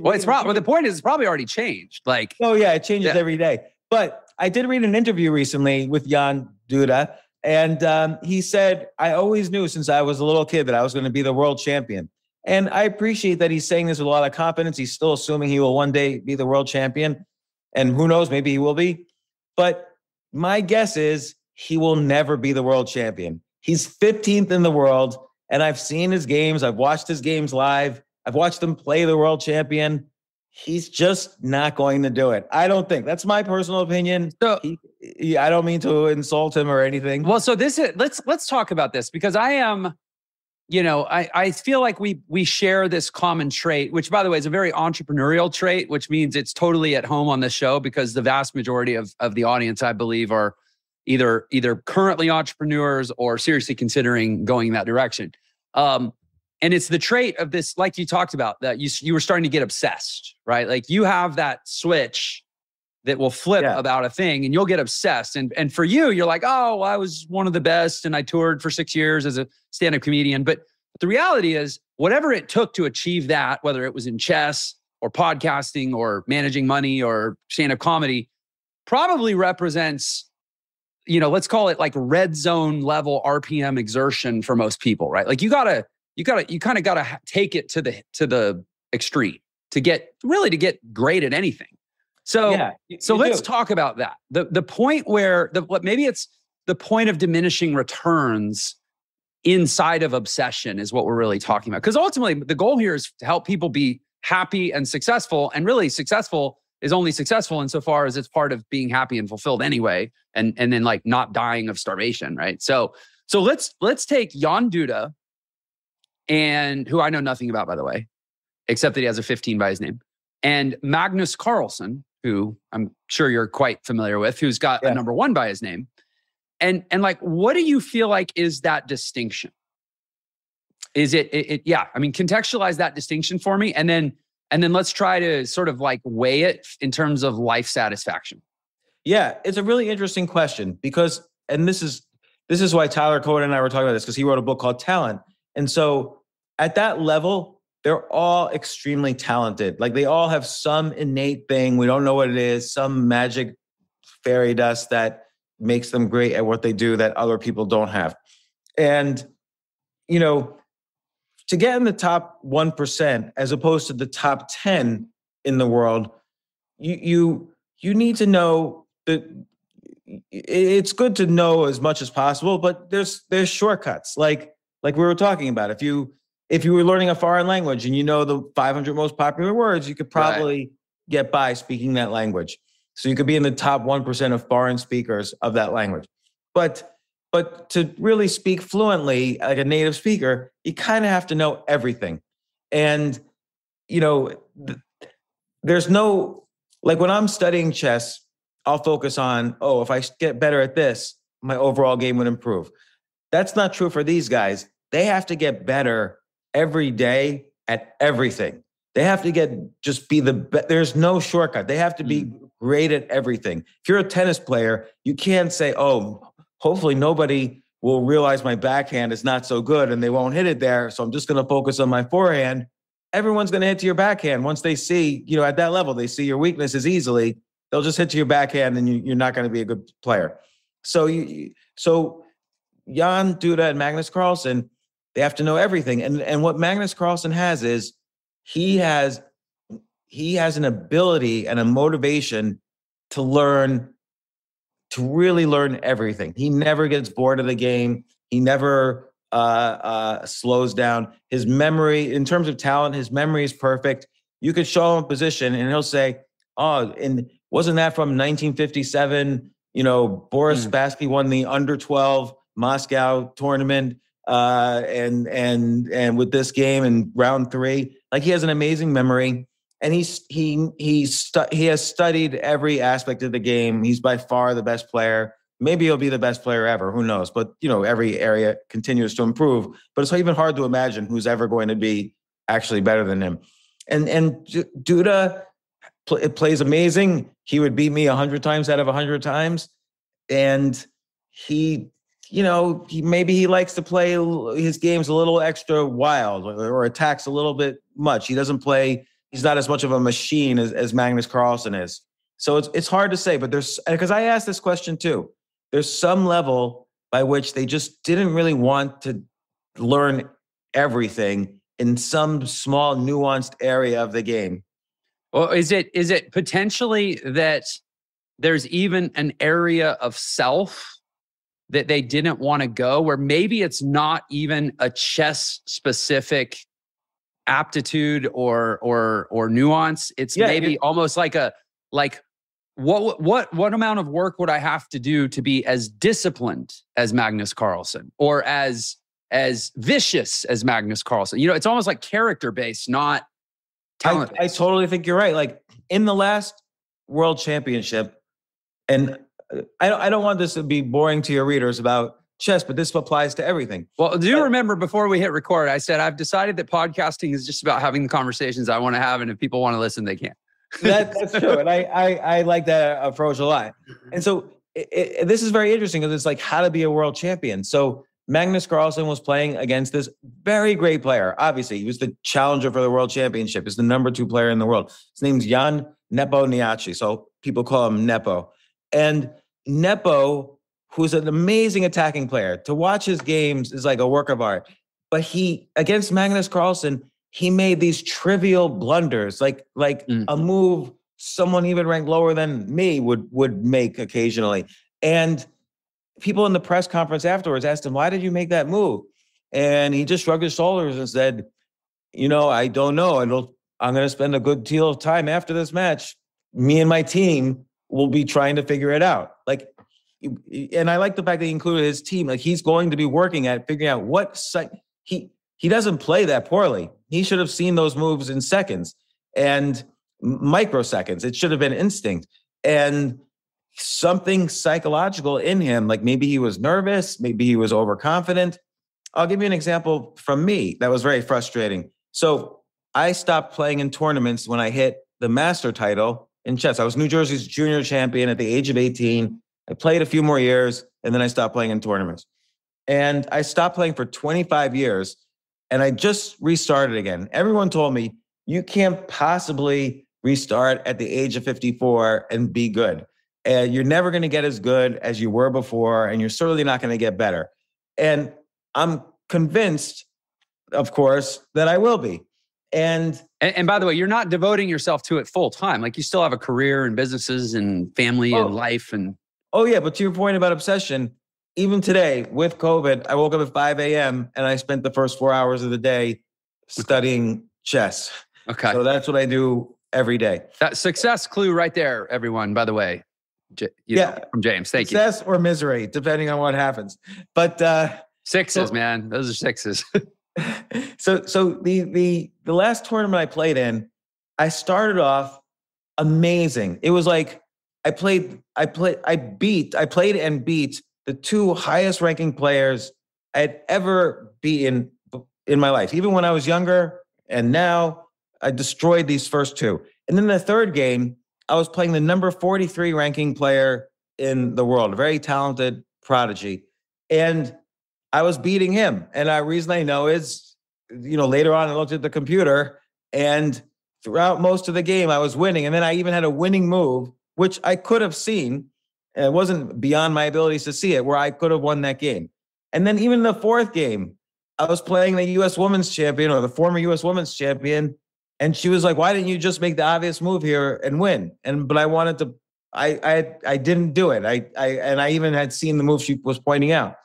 Well, it's probably the point is it's probably already changed. Like, oh yeah, it changes every day. But I did read an interview recently with Jan Duda, and he said, "I always knew since I was a little kid that I was going to be the world champion." And I appreciate that he's saying this with a lot of confidence. He's still assuming he will one day be the world champion, and who knows, maybe he will be. But my guess is he will never be the world champion. He's 15th in the world, and I've seen his games. I've watched his games live. I've watched him play the world champion. He's just not going to do it. I don't think. That's my personal opinion. So, I don't mean to insult him or anything. Well, so this is let's talk about this because I am, you know, I feel like we share this common trait, which by the way is a very entrepreneurial trait, which means it's totally at home on this show because the vast majority of the audience, I believe, are either currently entrepreneurs or seriously considering going that direction. And it's the trait of this, like you talked about, that you were starting to get obsessed, right? Like you have that switch that will flip about a thing and you'll get obsessed. And for you, you're like, oh, well, I was one of the best and I toured for 6 years as a stand-up comedian. But the reality is whatever it took to achieve that, whether it was in chess or podcasting or managing money or stand-up comedy, probably represents, you know, let's call it like red zone level RPM exertion for most people, right? Like you kind of gotta take it to the extreme to get great at anything. So, let's talk about that. The point where maybe it's the point of diminishing returns inside of obsession is what we're really talking about. Because ultimately the goal here is to help people be happy and successful, and really successful is only successful insofar as it's part of being happy and fulfilled anyway, and then like not dying of starvation, right? So let's take Jan Duda, and who I know nothing about, by the way, except that he has a 15 by his name, and Magnus Carlsen, who I'm sure you're quite familiar with, who's got a number 1 by his name, and like, what do you feel like is that distinction? Is it yeah? I mean, contextualize that distinction for me, and then let's try to sort of like weigh it in terms of life satisfaction. Yeah, it's a really interesting question because, and this is why Tyler Cowen and I were talking about this, because he wrote a book called Talent. And so at that level, they're all extremely talented. Like they all have some innate thing. We don't know what it is, some magic fairy dust that makes them great at what they do that other people don't have. And, you know, to get in the top 1% as opposed to the top 10 in the world, you need to know that it's good to know as much as possible, but there's shortcuts. Like we were talking about, if you were learning a foreign language and you know the 500 most popular words, you could probably get by speaking that language. So you could be in the top 1% of foreign speakers of that language. But to really speak fluently like a native speaker, you kind of have to know everything. And, you know, there's no, like when I'm studying chess, I'll focus on, oh, if I get better at this, my overall game would improve. That's not true for these guys. They have to get better every day at everything. They have to there's no shortcut. They have to be great at everything. If you're a tennis player, you can't say, oh, hopefully nobody will realize my backhand is not so good and they won't hit it there, so I'm just going to focus on my forehand. Everyone's going to hit to your backhand. Once they see, you know, at that level, they see your weaknesses easily, they'll just hit to your backhand and you're not going to be a good player. So Jan Duda and Magnus Carlsen, they have to know everything. And what Magnus Carlsen has is he has he has an ability and a motivation to learn, to really learn everything. He never gets bored of the game. He never slows down. His memory, in terms of talent, his memory is perfect. You could show him a position and he'll say, oh, and wasn't that from 1957? You know, Boris Spassky won the under 12 Moscow tournament and with this game in round three. Like, he has an amazing memory. And he has studied every aspect of the game. He's by far the best player. Maybe he'll be the best player ever. Who knows? But, you know, every area continues to improve. But it's even hard to imagine who's ever going to be actually better than him. And Duda plays amazing. He would beat me 100 times out of 100 times. And he, you know, maybe he likes to play his games a little extra wild or attacks a little bit much. He doesn't play... He's not as much of a machine as Magnus Carlsen is. So it's hard to say, but there's, because I asked this question too, there's some level by which they just didn't really want to learn everything in some small nuanced area of the game. Well, is it potentially that there's even an area of self that they didn't want to go, where maybe it's not even a chess specific aptitude or nuance? It's almost like what amount of work would I have to do to be as disciplined as Magnus Carlsen or as vicious as Magnus Carlsen? You know, it's almost like character based, not talent. I totally think you're right. Like, in the last World Championship, and I don't want this to be boring to your readers about chess, but this applies to everything. Well, do you remember before we hit record, I said, I've decided that podcasting is just about having the conversations I want to have. And if people want to listen, they can. That's true. And I like that approach a lot. And so this is very interesting because it's like how to be a world champion. So Magnus Carlsen was playing against this very great player. Obviously, he was the challenger for the world championship. He's the number 2 player in the world. His name's Jan Nepomniachtchi. So people call him Nepo. And Nepo, who's an amazing attacking player. To watch his games is like a work of art. But he, against Magnus Carlsen, he made these trivial blunders, like a move someone even ranked lower than me would make occasionally. And people in the press conference afterwards asked him, why did you make that move? And he just shrugged his shoulders and said, you know, I don't know. I'm going to spend a good deal of time after this match. Me and my team will be trying to figure it out. Like, and I like the fact that he included his team. Like, he's going to be working at figuring out what site. He doesn't play that poorly. He should have seen those moves in seconds and microseconds. It should have been instinct. And something psychological in him, like maybe he was nervous, maybe he was overconfident. I'll give you an example from me that was very frustrating. So I stopped playing in tournaments when I hit the master title in chess. I was New Jersey's junior champion at the age of 18. I played a few more years, and then I stopped playing in tournaments. And I stopped playing for 25 years, and I just restarted again. Everyone told me, you can't possibly restart at the age of 54 and be good. And you're never going to get as good as you were before, and you're certainly not going to get better. And I'm convinced, of course, that I will be. And by the way, you're not devoting yourself to it full time. Like, you still have a career and businesses and family and life and... Oh, yeah. But to your point about obsession, even today with COVID, I woke up at 5 a.m. and I spent the first 4 hours of the day studying chess. Okay. So that's what I do every day. That success clue right there, everyone, by the way. From James. Thank you. Success or misery, depending on what happens. But sixes, man. Those are sixes. So the last tournament I played in, I started off amazing. It was like, I played and beat the 2 highest ranking players I'd ever beaten in my life. Even when I was younger, and now I destroyed these first 2. And then the third game, I was playing the number 43 ranking player in the world, a very talented prodigy. And I was beating him. And the reason I know is, you know, later on I looked at the computer, and throughout most of the game I was winning. And then I even had a winning move, which I could have seen, and it wasn't beyond my abilities to see it, where I could have won that game. And then even the fourth game, I was playing the U.S. Women's Champion, or the former U.S. Women's Champion, And she was like, why didn't you just make the obvious move here and win? And, but I wanted to, I didn't do it. And I even had seen the move she was pointing out.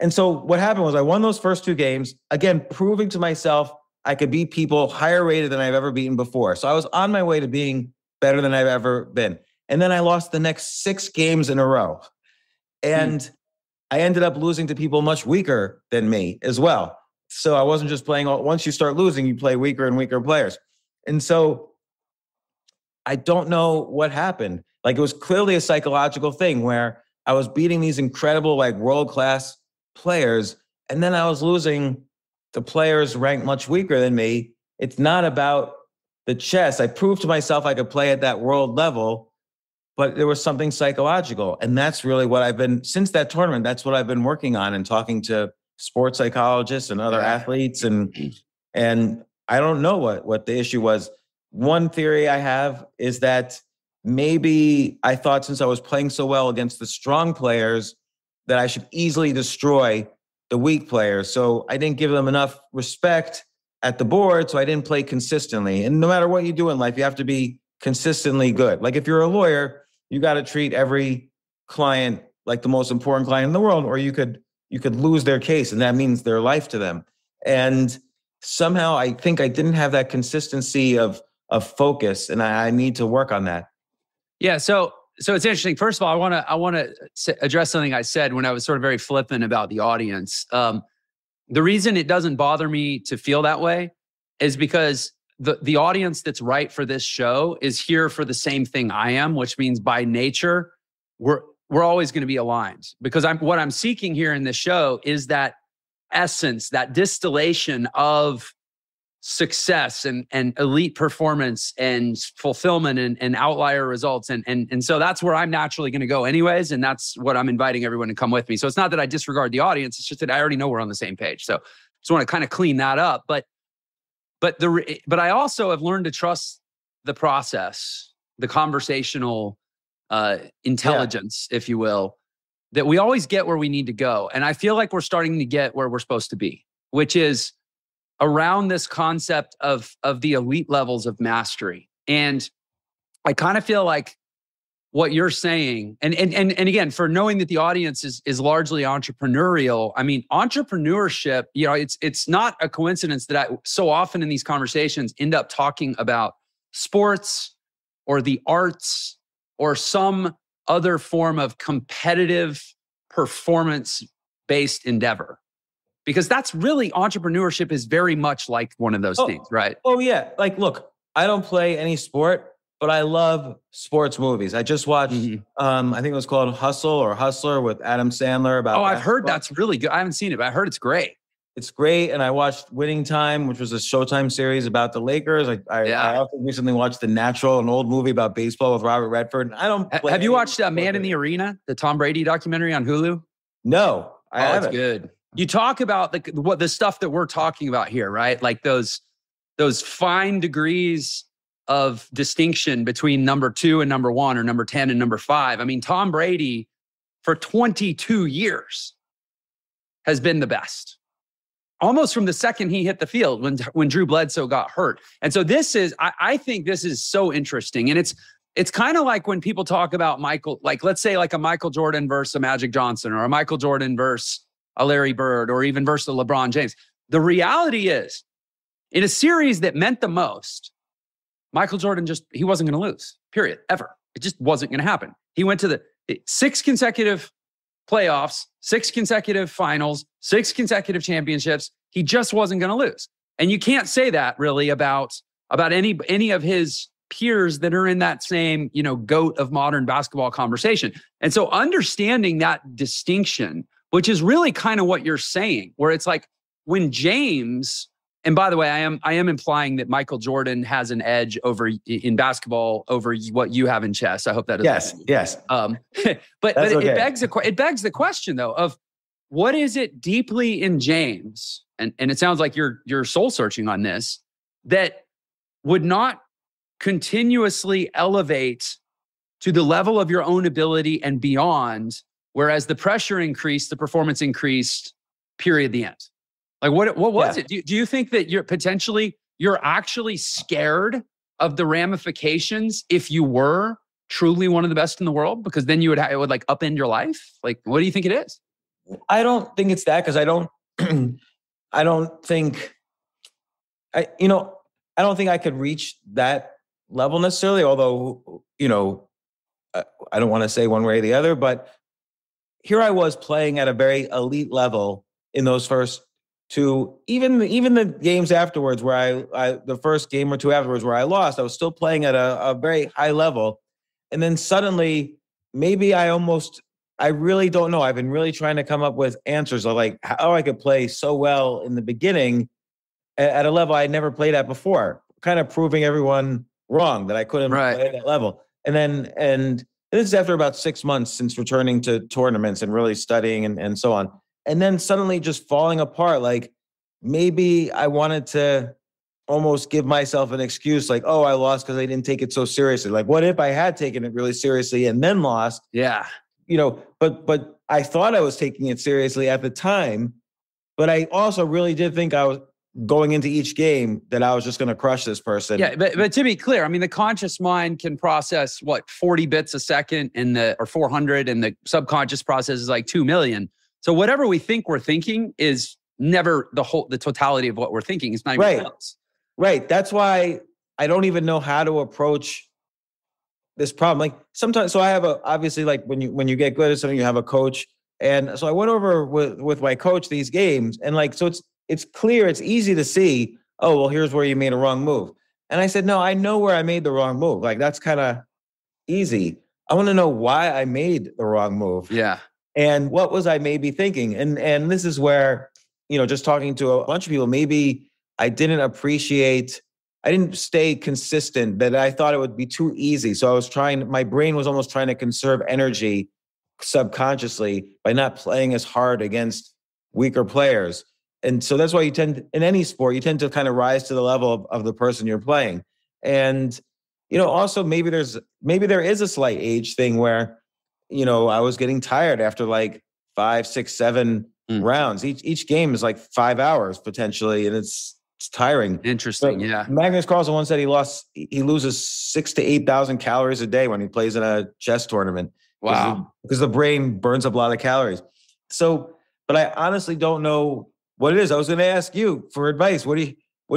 And so what happened was I won those first two games, again, proving to myself I could beat people higher rated than I've ever beaten before. So I was on my way to being better than I've ever been. And then I lost the next 6 games in a row. And I ended up losing to people much weaker than me as well. So I wasn't just playing, once you start losing, you play weaker and weaker players. And so I don't know what happened. Like, it was clearly a psychological thing where I was beating these incredible, like, world-class players, and then I was losing the players ranked much weaker than me. It's not about the chess. I proved to myself I could play at that world level, but there was something psychological. And that's really what I've been, since that tournament, that's what I've been working on and talking to sports psychologists and other athletes. And I don't know what the issue was. One theory I have is that maybe I thought since I was playing so well against the strong players that I should easily destroy the weak players. So I didn't give them enough respect at the board, so I didn't play consistently. And no matter what you do in life, you have to be consistently good. Like, if you're a lawyer, you got to treat every client like the most important client in the world, or you could lose their case, and that means their life to them. And somehow I think I didn't have that consistency of focus, and I need to work on that. Yeah, so it's interesting. First of all, I want to address something I said when I was sort of very flippant about the audience. The reason it doesn't bother me to feel that way is because the audience that's right for this show is here for the same thing I am, which means by nature we're always going to be aligned, because what I'm seeking here in this show is that essence, that distillation of success and elite performance and fulfillment and outlier results. And so that's where I'm naturally going to go anyways. And that's what I'm inviting everyone to come with me. So it's not that I disregard the audience. It's just that I already know we're on the same page. So I just want to kind of clean that up. But I also have learned to trust the process, the conversational intelligence, if you will, that we always get where we need to go. And I feel like we're starting to get where we're supposed to be, which is around this concept of the elite levels of mastery. And I kind of feel like what you're saying, and again, for knowing that the audience is largely entrepreneurial, I mean, entrepreneurship, you know, it's not a coincidence that I so often in these conversations end up talking about sports or the arts or some other form of competitive performance-based endeavor. Because that's really, entrepreneurship is very much like one of those things, right? Oh, yeah. Like, look, I don't play any sport, but I love sports movies. I just watched, I think it was called Hustle or Hustler with Adam Sandler. About I've heard that's really good. I haven't seen it, but I heard it's great. It's great. And I watched Winning Time, which was a Showtime series about the Lakers. I also recently watched The Natural, an old movie about baseball with Robert Redford. And I don't play. Have you watched Man in the Arena, the Tom Brady documentary on Hulu? No, I haven't. It's good. You talk about the stuff that we're talking about here, right? Like those fine degrees of distinction between number 2 and number 1 or number 10 and number 5. I mean, Tom Brady for 22 years has been the best. Almost from the second he hit the field when Drew Bledsoe got hurt. And so this is, I think this is so interesting. And it's kind of like when people talk about Michael, like let's say like a Michael Jordan versus a Magic Johnson or a Michael Jordan versus a Larry Bird, or even versus the LeBron James. The reality is, in a series that meant the most, Michael Jordan he wasn't going to lose, period, ever. It just wasn't going to happen. He went to the 6 consecutive playoffs, 6 consecutive finals, 6 consecutive championships. He just wasn't going to lose. And you can't say that really about any of his peers that are in that same, you know, GOAT of modern basketball conversation. And so understanding that distinction, which is really kind of what you're saying, where it's like when James, and by the way, I am implying that Michael Jordan has an edge over in basketball over what you have in chess. I hope that is yes. But okay. it begs the question though of what is it deeply in James, and it sounds like you're soul searching on this, that would not continuously elevate to the level of your own ability and beyond. Whereas the pressure increased, the performance increased, period, the end. Like what was it? Do you think that you're potentially you're actually scared of the ramifications if you were truly one of the best in the world, because then you would it would like upend your life? Like, what do you think it is? I don't think it's that, because I don't think I could reach that level necessarily. Although, you know, I don't want to say one way or the other, but here I was playing at a very elite level in those first two, even the games afterwards where the first game or two afterwards where I lost, I was still playing at a very high level. And then suddenly, maybe I really don't know. I've been really trying to come up with answers of like how I could play so well in the beginning at a level I had never played at before, kind of proving everyone wrong that I couldn't play at that level. And this is after about 6 months since returning to tournaments and really studying and so on. And then suddenly just falling apart. Like maybe I wanted to almost give myself an excuse like, oh, I lost because I didn't take it so seriously. Like what if I had taken it really seriously and then lost? Yeah. You know, but I thought I was taking it seriously at the time, but I also really did think I was going into each game that I was just going to crush this person. Yeah, but to be clear, I mean, the conscious mind can process what 40 bits a second or 400, and the subconscious process is like 2 million. So whatever we think we're thinking is never the totality of what we're thinking. It's not even else. Right. That's why I don't even know how to approach this problem. Like sometimes, so I have obviously like when you get good at something, you have a coach. And so I went over with my coach these games, and like, so it's clear, it's easy to see, oh, well, here's where you made a wrong move. And I said, no, I know where I made the wrong move. Like that's kind of easy. I want to know why I made the wrong move. Yeah. And what was I maybe thinking? And this is where, you know, just talking to a bunch of people, maybe I didn't stay consistent, that I thought it would be too easy. So my brain was almost trying to conserve energy subconsciously by not playing as hard against weaker players. And so that's why you tend, in any sport, you tend to kind of rise to the level of the person you're playing. And, you know, also maybe there is a slight age thing where, you know, I was getting tired after like 5, 6, 7 rounds. Each game is like 5 hours potentially. And it's tiring. Interesting. But yeah. Magnus Carlsen once said he loses 6,000 to 8,000 calories a day when he plays in a chess tournament. Wow. Because the brain burns up a lot of calories. So, but I honestly don't know what it is. I was going to ask you for advice. What do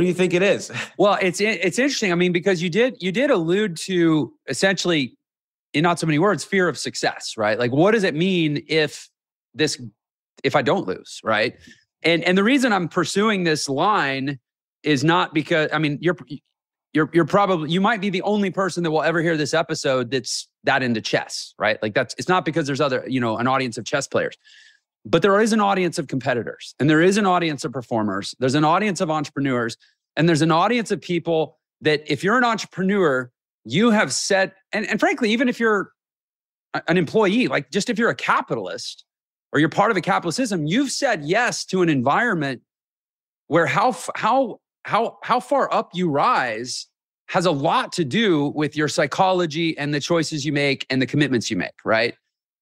you think it is? Well, it's interesting. I mean, because you did allude to essentially, in not so many words, fear of success, right? Like, what does it mean if I don't lose, right? And the reason I'm pursuing this line is not because, I mean, you're probably, you might be the only person that will ever hear this episode that's that into chess, right? Like it's not because there's other, you know, an audience of chess players, but there is an audience of competitors, and there is an audience of performers. There's an audience of entrepreneurs, and there's an audience of people that if you're an entrepreneur, you have set, and frankly, even if you're an employee, like just if you're a capitalist or you're part of a capitalist system, you've said yes to an environment where how far up you rise has a lot to do with your psychology and the choices you make and the commitments you make, right?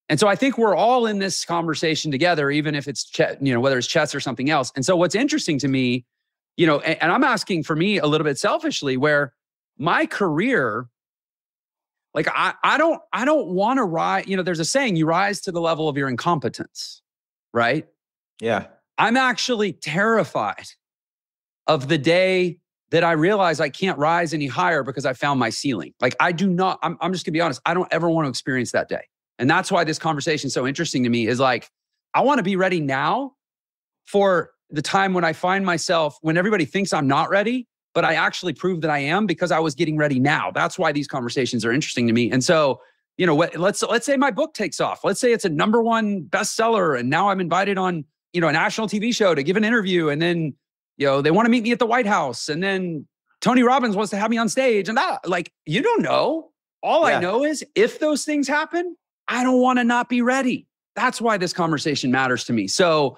And so I think we're all in this conversation together, even if it's whether it's chess or something else. And so what's interesting to me, you know, and I'm asking for me a little bit selfishly, where my career, like I don't want to rise, you know, there's a saying, you rise to the level of your incompetence, right? Yeah. I'm actually terrified of the day that I realize I can't rise any higher because I found my ceiling. Like I'm just gonna be honest, I don't ever want to experience that day. And that's why this conversation is so interesting to me, is like, I want to be ready now for the time when I find myself, when everybody thinks I'm not ready, but I actually proved that I am because I was getting ready now. That's why these conversations are interesting to me. And so, you know, let's say my book takes off. Let's say it's a number one bestseller, and now I'm invited on, you know, a national TV show to give an interview, and then, you know, they want to meet me at the White House, and then Tony Robbins wants to have me on stage, and that, like, you don't know. All I know is if those things happen, I don't want to not be ready. That's why this conversation matters to me. So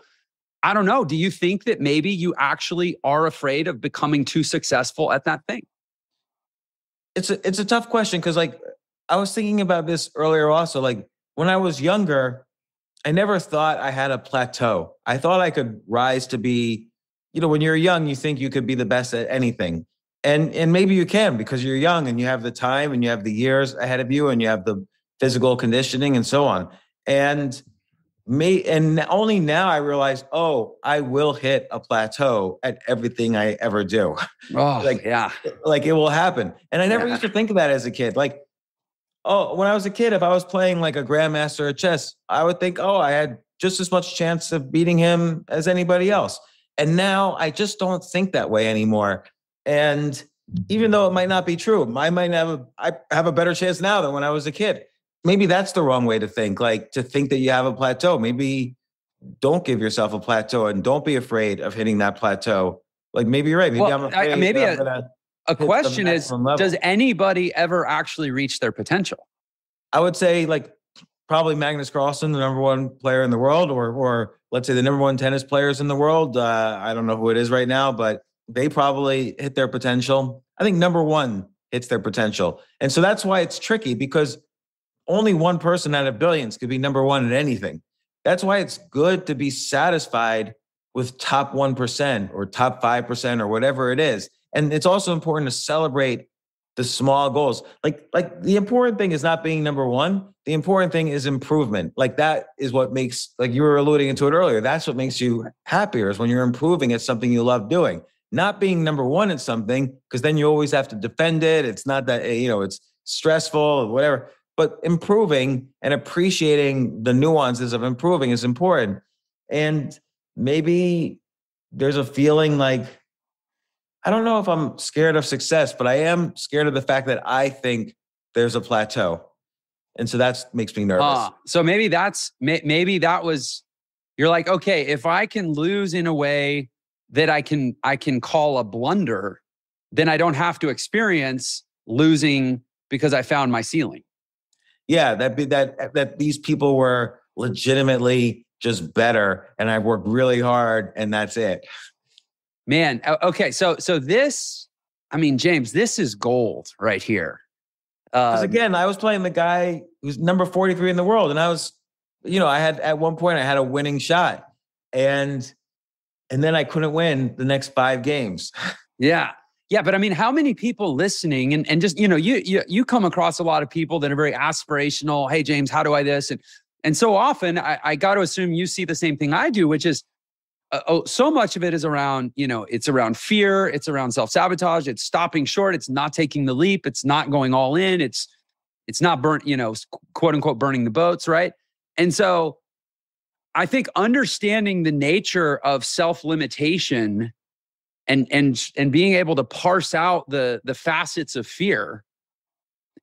I don't know. Do you think that maybe you actually are afraid of becoming too successful at that thing? It's a tough question, because like I was thinking about this earlier also. Like when I was younger, I never thought I had a plateau. I thought I could rise to be, you know, when you're young, you think you could be the best at anything. And maybe you can, because you're young and you have the time and you have the years ahead of you and you have the physical conditioning and so on. And only now I realize, oh, I will hit a plateau at everything I ever do. Oh, like, yeah. Like it will happen. And I never used to think of that as a kid. Like, oh, when I was a kid, if I was playing like a grandmaster at chess, I would think, oh, I had just as much chance of beating him as anybody else. And now I just don't think that way anymore. And even though it might not be true, I have a better chance now than when I was a kid. Maybe that's the wrong way to think, like to think that you have a plateau. Maybe don't give yourself a plateau and don't be afraid of hitting that plateau. Like maybe you're right. Maybe I'm afraid. A question is, does anybody ever actually reach their potential? I would say like probably Magnus Carlsen, the number one player in the world, or let's say the number one tennis players in the world. I don't know who it is right now, but they probably hit their potential. I think number one hits their potential. And so that's why it's tricky, because only one person out of billions could be number one in anything. That's why it's good to be satisfied with top 1% or top 5% or whatever it is. And it's also important to celebrate the small goals. Like the important thing is not being number one. The important thing is improvement. Like that is what makes, like you were alluding to it earlier, that's what makes you happier, is when you're improving at something you love doing. Not being number one at something, because then you always have to defend it. It's not that, you know, it's stressful or whatever. But improving and appreciating the nuances of improving is important. And maybe there's a feeling like, I don't know if I'm scared of success, but I am scared of the fact that I think there's a plateau. And so that makes me nervous. So maybe that was, you're like, okay, if I can lose in a way that I can call a blunder, then I don't have to experience losing because I found my ceiling. Yeah, that these people were legitimately just better, and I worked really hard, and that's it. Man, okay, so this, I mean, James, this is gold right here. Because again, I was playing the guy who's number 43 in the world, and I was, you know, I had at one point I had a winning shot, and then I couldn't win the next 5 games. Yeah. But I mean, how many people listening and just, you know, you come across a lot of people that are very aspirational. Hey, James, how do I this? And so often I got to assume you see the same thing I do, which is so much of it is around, you know, it's around fear. It's around self-sabotage. It's stopping short. It's not taking the leap. It's not going all in. It's not burnt, you know, quote unquote, burning the boats. Right. And so I think understanding the nature of self-limitation and being able to parse out the facets of fear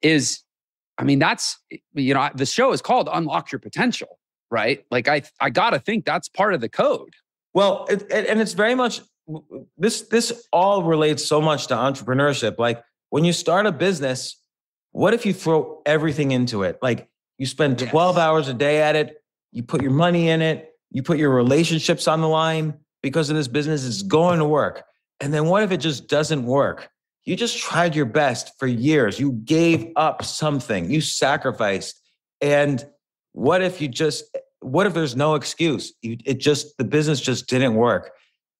is, I mean, that's, you know, the show is called Unlock Your Potential, right? Like I got to think that's part of the code. Well, and it's very much, this all relates so much to entrepreneurship. Like when you start a business, what if you throw everything into it? Like you spend 12 hours a day at it. You put your money in it. You put your relationships on the line because of this business. It's going to work. And then what if it just doesn't work? You just tried your best for years. You gave up something. You sacrificed. And what if there's no excuse? The business just didn't work.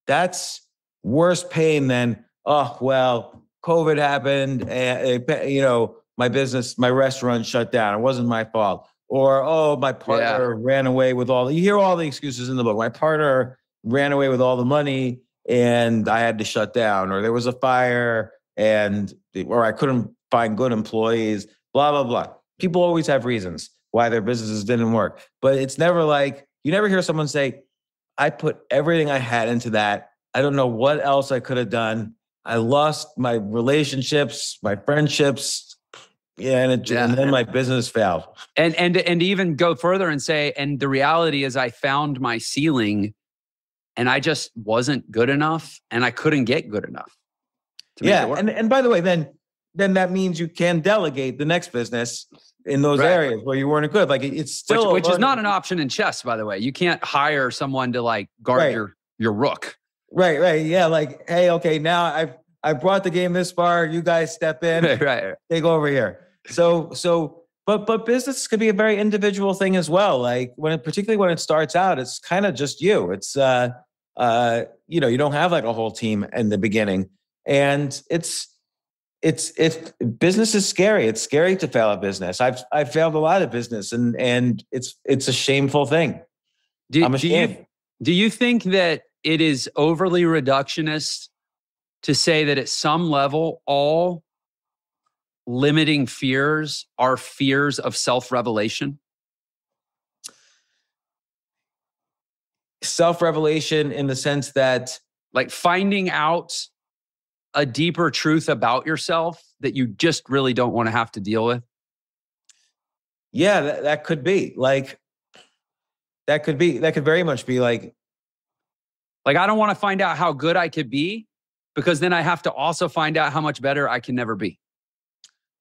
That's worse pain than, oh, well, COVID happened. And, you know, my restaurant shut down. It wasn't my fault. Or, oh, my partner ran away with you hear all the excuses in the book. My partner ran away with all the money and I had to shut down, or there was a fire or I couldn't find good employees, blah, blah, blah. People always have reasons why their businesses didn't work, but it's never like, you never hear someone say, I put everything I had into that. I don't know what else I could have done. I lost my relationships, my friendships, and then my business failed. And even go further and say, and the reality is I found my ceiling and I just wasn't good enough and I couldn't get good enough to make it work. And by the way, then that means you can delegate the next business in those areas where you weren't good. Like it's still which is not an option in chess, by the way. You can't hire someone to like guard your rook. Right. Yeah. Like, hey, okay, now I brought the game this far. You guys step in, take over here. But business could be a very individual thing as well. Like particularly when it starts out, it's kind of just you. It's you know, you don't have like a whole team in the beginning. And if business is scary, it's scary to fail at business. I've failed a lot of business, and it's a shameful thing. Do you think that it is overly reductionist to say that at some level, all limiting fears are fears of self-revelation? Self-revelation in the sense that, like, finding out a deeper truth about yourself that you just really don't want to have to deal with? Yeah, that could be. Like, that could very much be like, I don't want to find out how good I could be, because then I have to also find out how much better I can never be.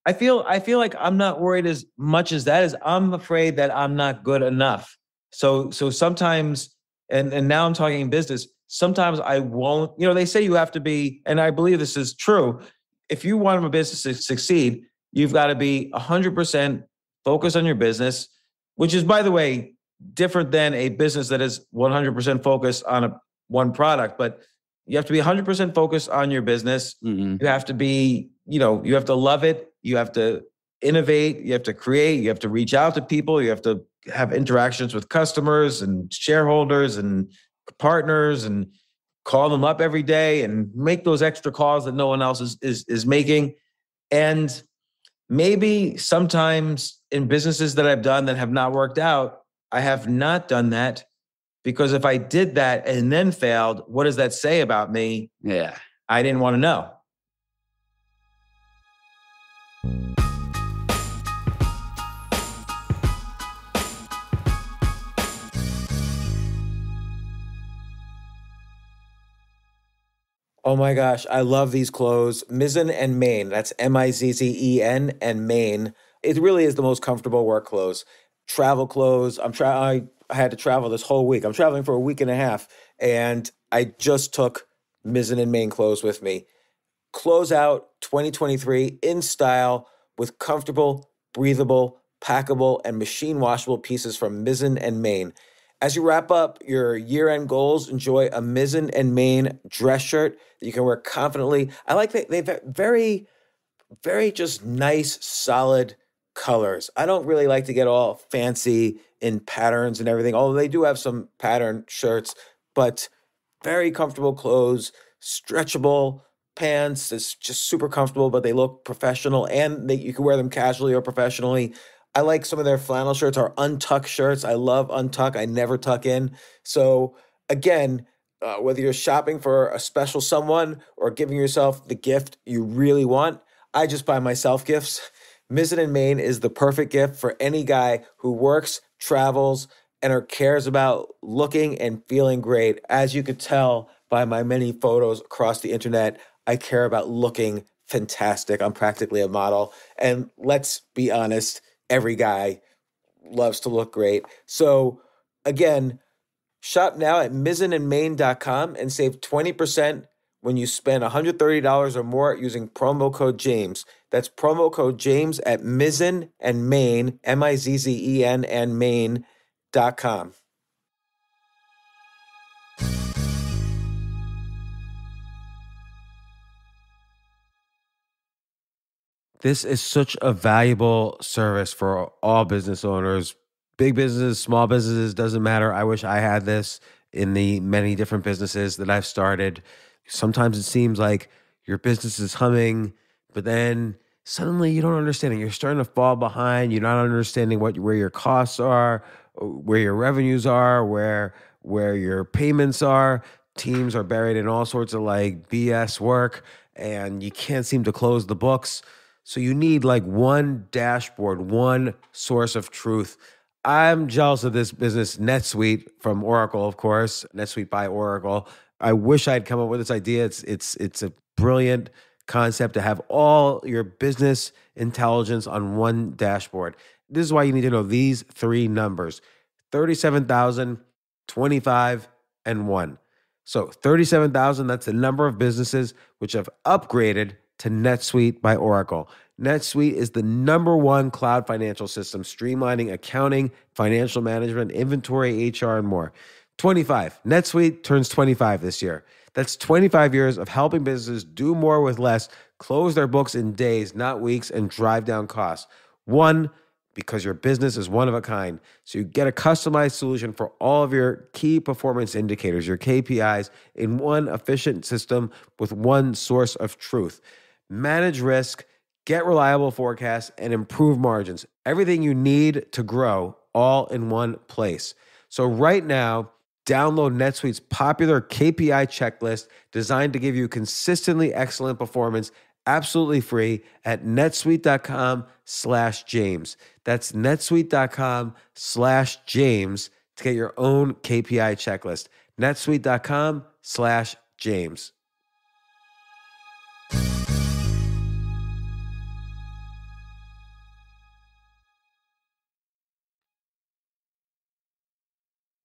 I feel like I'm not worried as much as that is. I'm afraid that I'm not good enough. So sometimes, and now I'm talking business, sometimes I won't, you know, they say you have to be, and I believe this is true, if you want a business to succeed, you've got to be 100% focused on your business, which is, by the way, different than a business that is 100% focused on one product. But you have to be 100% focused on your business. Mm-hmm. You have to be, you know, you have to love it. You have to innovate. You have to create. You have to reach out to people. You have to have interactions with customers and shareholders and partners, and call them up every day and make those extra calls that no one else is making. And maybe sometimes in businesses that I've done that have not worked out, I have not done that, because if I did that and then failed, what does that say about me? Yeah, I didn't want to know. Oh my gosh, I love these clothes. Mizzen and Maine, that's M-I-Z-Z-E-N and Maine. It really is the most comfortable work clothes. Travel clothes, I had to travel this whole week. I'm traveling for a week and a half, and I just took Mizzen and Maine clothes with me. Close out 2023 in style with comfortable, breathable, packable, and machine washable pieces from Mizzen and Maine. As you wrap up your year-end goals, enjoy a Mizzen and Maine dress shirt that you can wear confidently. I like that they've very, very just nice, solid colors. I don't really like to get all fancy in patterns and everything, although they do have some pattern shirts, but very comfortable clothes, stretchable pants. It's just super comfortable, but they look professional, and you can wear them casually or professionally. I like some of their flannel shirts, or untuck shirts. I love untuck. I never tuck in. So again, whether you're shopping for a special someone or giving yourself the gift you really want, I just buy myself gifts. Mizzen and Maine is the perfect gift for any guy who works, travels, and or cares about looking and feeling great. As you could tell by my many photos across the internet, I care about looking fantastic. I'm practically a model. And let's be honest, every guy loves to look great. So again, shop now at mizzenandmaine.com and save 20% when you spend $130 or more using promo code James. That's promo code James at Mizzen and Maine, M-I-Z-Z-E-N and Maine.com. This is such a valuable service for all business owners, big businesses, small businesses, doesn't matter. I wish I had this in the many different businesses that I've started. Sometimes it seems like your business is humming, but then suddenly you don't understand it. You're starting to fall behind. You're not understanding where your costs are, where your revenues are, where your payments are. Teams are buried in all sorts of like BS work, and you can't seem to close the books. So you need like one dashboard, one source of truth. I'm jealous of this business, NetSuite from Oracle, of course, NetSuite by Oracle. I wish I'd come up with this idea. It's a brilliant concept to have all your business intelligence on one dashboard. This is why you need to know these three numbers: 37,000, 25, and 1. So 37,000, that's the number of businesses which have upgraded to NetSuite by Oracle. NetSuite is the #1 cloud financial system, streamlining accounting, financial management, inventory, HR, and more. 25. NetSuite turns 25 this year. That's 25 years of helping businesses do more with less, close their books in days, not weeks, and drive down costs. One, because your business is one of a kind. So you get a customized solution for all of your key performance indicators, your KPIs, in one efficient system with one source of truth. Manage risk, get reliable forecasts, and improve margins. Everything you need to grow, all in one place. So right now, download NetSuite's popular KPI checklist designed to give you consistently excellent performance, absolutely free at netsuite.com/James. That's netsuite.com/James to get your own KPI checklist. netsuite.com/James.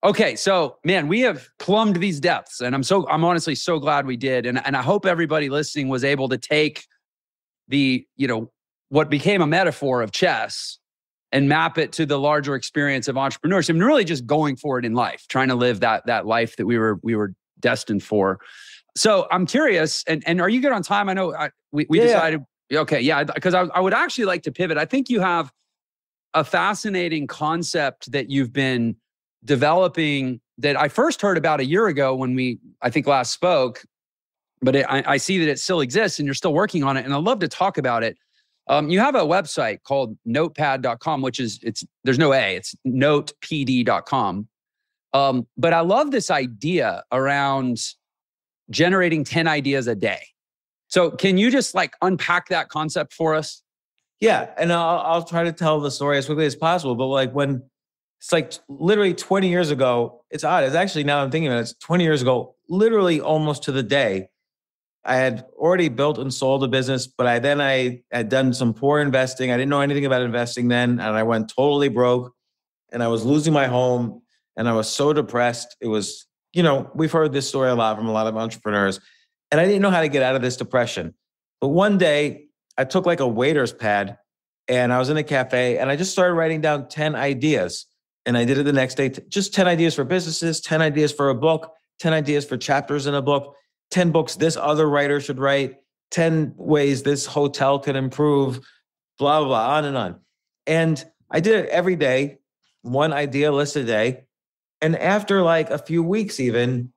Okay, so man, we have plumbed these depths, and I'm honestly so glad we did, and I hope everybody listening was able to take the, what became a metaphor of chess and map it to the larger experience of entrepreneurship and really just going for it in life, trying to live that life that we were destined for. So I'm curious, and are you good on time? I know we decided. Okay, yeah, because I would actually like to pivot. I think you have a fascinating concept that you've been developing that I first heard about a year ago when I think last spoke, but I see that it still exists and you're still working on it. And I'd love to talk about it. You have a website called NotePad.com, which is, there's no A, it's NotePd.com. But I love this idea around generating 10 ideas a day. So can you just unpack that concept for us? Yeah. And I'll try to tell the story as quickly as possible, but it's literally 20 years ago. It's odd. It's actually, now I'm thinking about it, it's 20 years ago, literally almost to the day. I had already built and sold a business, but I had done some poor investing. I didn't know anything about investing then. And I went totally broke and I was losing my home and I was so depressed. It was, we've heard this story a lot from a lot of entrepreneurs, and I didn't know how to get out of this depression. But one day I took a waiter's pad and I was in a cafe and I just started writing down 10 ideas. And I did it the next day, just 10 ideas for businesses, 10 ideas for a book, 10 ideas for chapters in a book, 10 books this other writer should write, 10 ways this hotel could improve, blah, blah, blah, on and on. And I did it every day, one idea list a day. And after a few weeks even,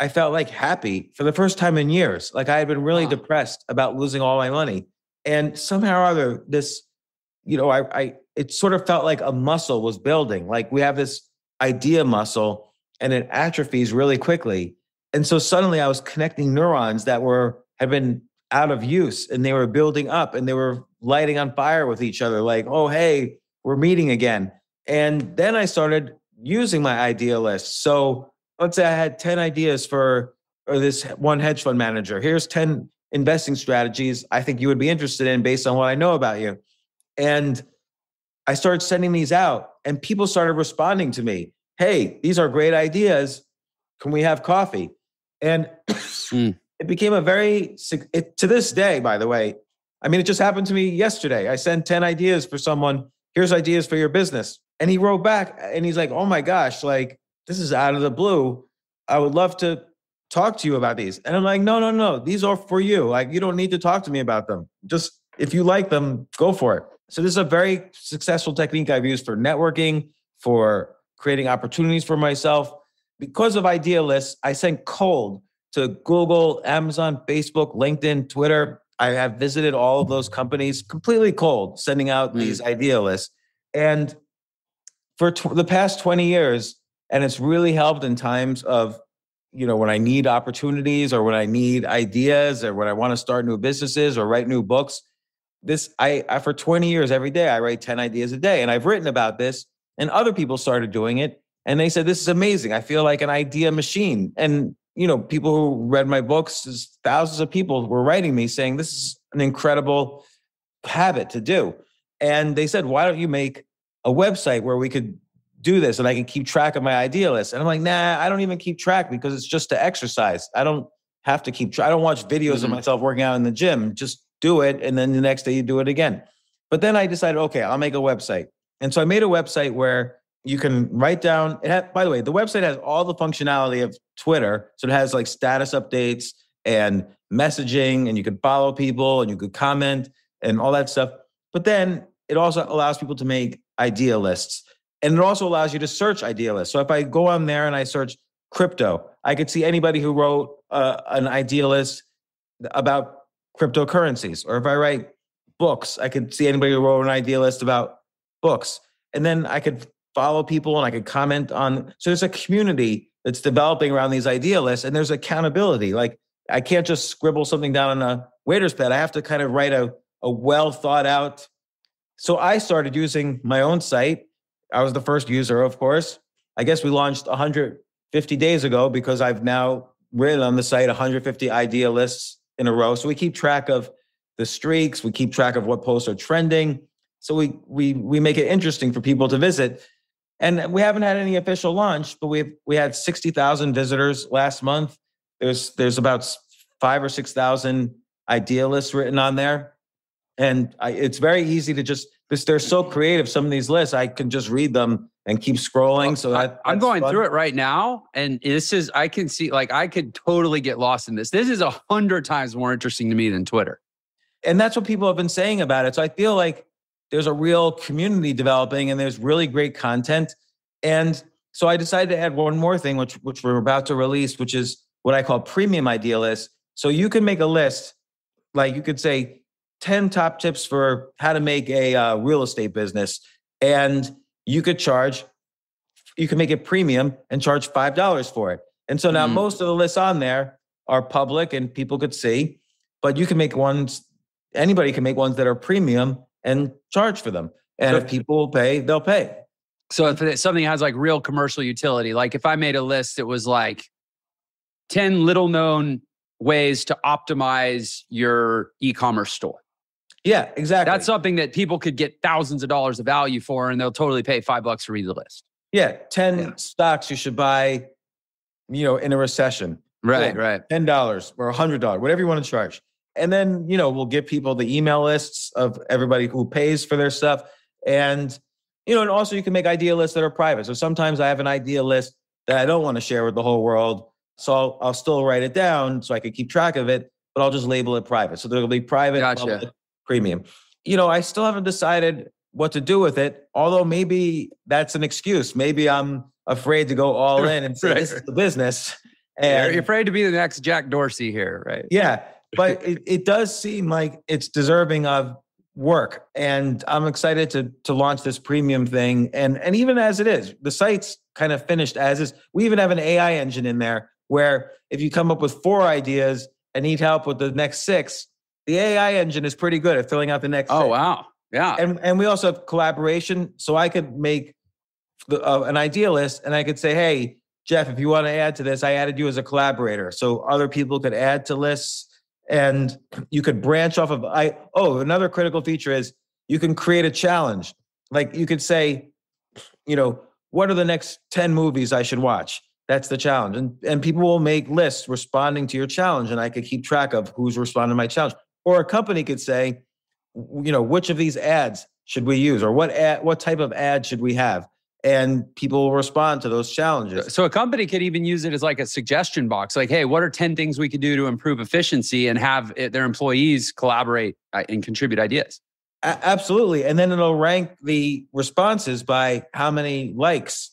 I felt happy for the first time in years. I had been really depressed about losing all my money. And somehow or other, this, it sort of felt like a muscle was building. We have this idea muscle and it atrophies really quickly. And so suddenly I was connecting neurons that had been out of use, and they were building up and they were lighting on fire with each other. Oh, hey, we're meeting again. And then I started using my idea list. So let's say I had 10 ideas for this one hedge fund manager. Here's 10 investing strategies I think you would be interested in based on what I know about you. And I started sending these out and people started responding to me. Hey, these are great ideas. Can we have coffee? And it became to this day, by the way, it just happened to me yesterday. I sent 10 ideas for someone. Here's ideas for your business. And he wrote back and he's like, oh my gosh, this is out of the blue. I would love to talk to you about these. And I'm like, no, these are for you. You don't need to talk to me about them. Just if you like them, go for it. So this is a very successful technique I've used for networking, for creating opportunities for myself. Because of idea lists, I sent cold to Google, Amazon, Facebook, LinkedIn, Twitter. I have visited all of those companies completely cold, sending out these idea lists. And for the past 20 years, and it's really helped in times of, when I need opportunities or when I need ideas or when I want to start new businesses or write new books. For 20 years, every day, I write 10 ideas a day. And I've written about this and other people started doing it. And they said, this is amazing. I feel like an idea machine. And, people who read my books, thousands of people were writing me saying, this is an incredible habit to do. And they said, why don't you make a website where we could do this and I can keep track of my idea list? And I'm like, nah, I don't even keep track because it's just an exercise. I don't have to keep track. I don't watch videos of myself working out in the gym. Just do it. And then the next day you do it again. But then I decided, okay, I'll make a website. And so I made a website where You can write down it. By the way, the website has all the functionality of Twitter. So it has like status updates and messaging, and you could follow people and you could comment and all that stuff. But then it also allows people to make idea lists. And it also allows you to search idea lists. So if I go on there and I search crypto, I could see anybody who wrote an idea list about cryptocurrencies. Or if I write books, I could see anybody who wrote an idea list about books. And then I could follow people and I could comment on. So there's a community that's developing around these idea lists, and there's accountability. Like, I can't just scribble something down on a waiter's pad. I have to kind of write a well thought out. So I started using my own site. I was the first user, of course. I guess we launched 150 days ago, because I've now written on the site 150 idea lists in a row. So we keep track of the streaks. We keep track of what posts are trending. So we make it interesting for people to visit. And we haven't had any official launch, but we had 60,000 visitors last month. There's about 5,000 or 6,000 idea lists written on there. And it's very easy to just, because they're so creative, some of these lists, I can just read them and keep scrolling. So I'm going through it right now. And this is, I can see, like, I could totally get lost in this. This is 100 times more interesting to me than Twitter. And that's what people have been saying about it. So I feel like there's a real community developing and there's really great content. And so I decided to add one more thing, which we're about to release, which is what I call premium idea lists. So you can make a list, like you could say 10 top tips for how to make a real estate business. And you could charge, you can make it premium and charge $5 for it. And so now most of the lists on there are public and people could see, but you can make ones, anybody can make ones that are premium and charge for them. And if people pay, they'll pay. So if something has like real commercial utility, like if I made a list, it was like 10 little known ways to optimize your e-commerce store. Yeah, exactly. That's something that people could get thousands of dollars of value for, and they'll totally pay $5 to read the list. Yeah, 10 stocks you should buy, you know, in a recession. Right, right. $10 or $100, whatever you want to charge. And then, you know, we'll give people the email lists of everybody who pays for their stuff. And, you know, and also you can make idea lists that are private. So sometimes I have an idea list that I don't want to share with the whole world. So I'll still write it down so I can keep track of it, but I'll just label it private. So there'll be private, public, premium. You know, I still haven't decided what to do with it, although maybe that's an excuse. Maybe I'm afraid to go all in and say, right, this is the business. And you're afraid to be the next Jack Dorsey here, right? Yeah, but it does seem like it's deserving of work. And I'm excited to launch this premium thing. And even as it is, the site's kind of finished as is. We even have an AI engine in there where if you come up with 4 ideas and need help with the next 6, the AI engine is pretty good at filling out the next. Oh, wow. Yeah. And we also have collaboration. So I could make an idea list and I could say, hey, Jeff, if you want to add to this, I added you as a collaborator. So other people could add to lists, and you could branch off of. Another critical feature is you can create a challenge. Like you could say, you know, what are the next 10 movies I should watch? That's the challenge. And people will make lists responding to your challenge, and I could keep track of who's responding to my challenge. Or a company could say, you know, which of these ads should we use, or what type of ad should we have? And people will respond to those challenges. So a company could even use it as like a suggestion box, like, hey, what are 10 things we could do to improve efficiency, and have their employees collaborate and contribute ideas. Absolutely. And then it'll rank the responses by how many likes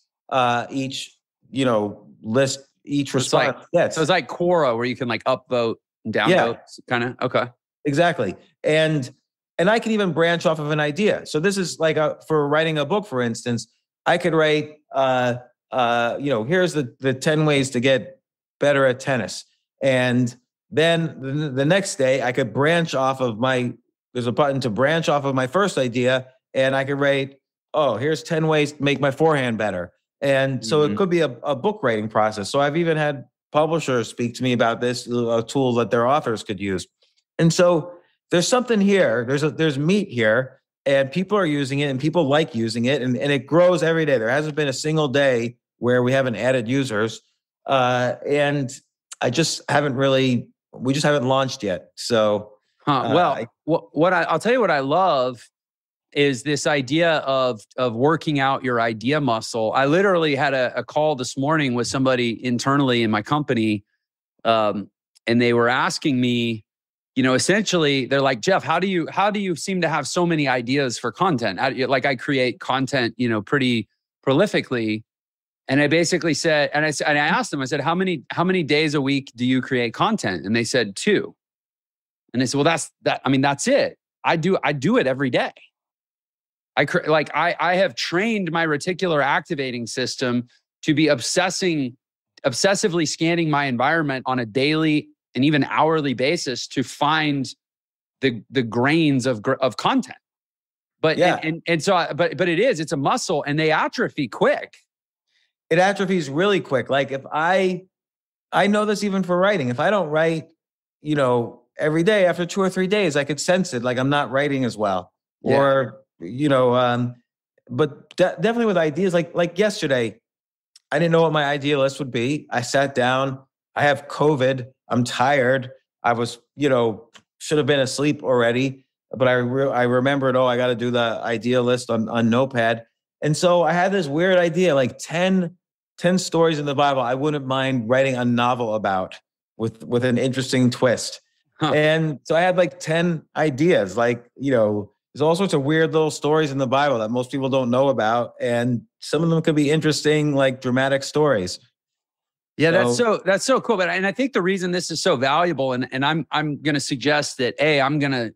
each, you know, list, each response. So it's like Quora, where you can like upvote, download, kind of. Okay. Exactly. And I can even branch off of an idea. So this is like for writing a book, for instance, I could write, you know, here's the 10 ways to get better at tennis. And then the next day I could branch off of there's a button to branch off of my first idea, and I could write, oh, here's 10 ways to make my forehand better. And so it could be a book writing process. So I've even had publishers speak to me about this, a tool that their authors could use. And so there's something here, there's meat here, and people are using it and people like using it, and it grows every day. There hasn't been a single day where we haven't added users. And we just haven't launched yet. So, I'll tell you what I love is this idea of working out your idea muscle. I literally had a call this morning with somebody internally in my company, and they were asking me, you know, essentially, they're like, Jeff, how do you seem to have so many ideas for content? Like, I create content, you know, pretty prolifically. And I basically said, and I asked them, I said, how many days a week do you create content? And they said 2. And they said, well, that's it. I do it every day. I have trained my reticular activating system to be obsessively scanning my environment on a daily and even hourly basis to find the grains of content. But yeah. But it's a muscle, and they atrophy quick. It atrophies really quick. Like, if I know this even for writing. If I don't write, you know, every day, after 2 or 3 days, I could sense it. Like, I'm not writing as well. Yeah. Or, you know, but definitely with ideas, like yesterday, I didn't know what my idea list would be. I sat down, I have COVID, I'm tired. I was, you know, should have been asleep already, but I remembered, oh, I got to do the idea list on Notepad. And so I had this weird idea, like 10 stories in the Bible I wouldn't mind writing a novel about with an interesting twist. Huh. And so I had like 10 ideas, like, you know, there's all sorts of weird little stories in the Bible that most people don't know about. And some of them could be interesting, like dramatic stories. Yeah, that's so cool. But I think the reason this is so valuable, and I'm gonna suggest that I'm gonna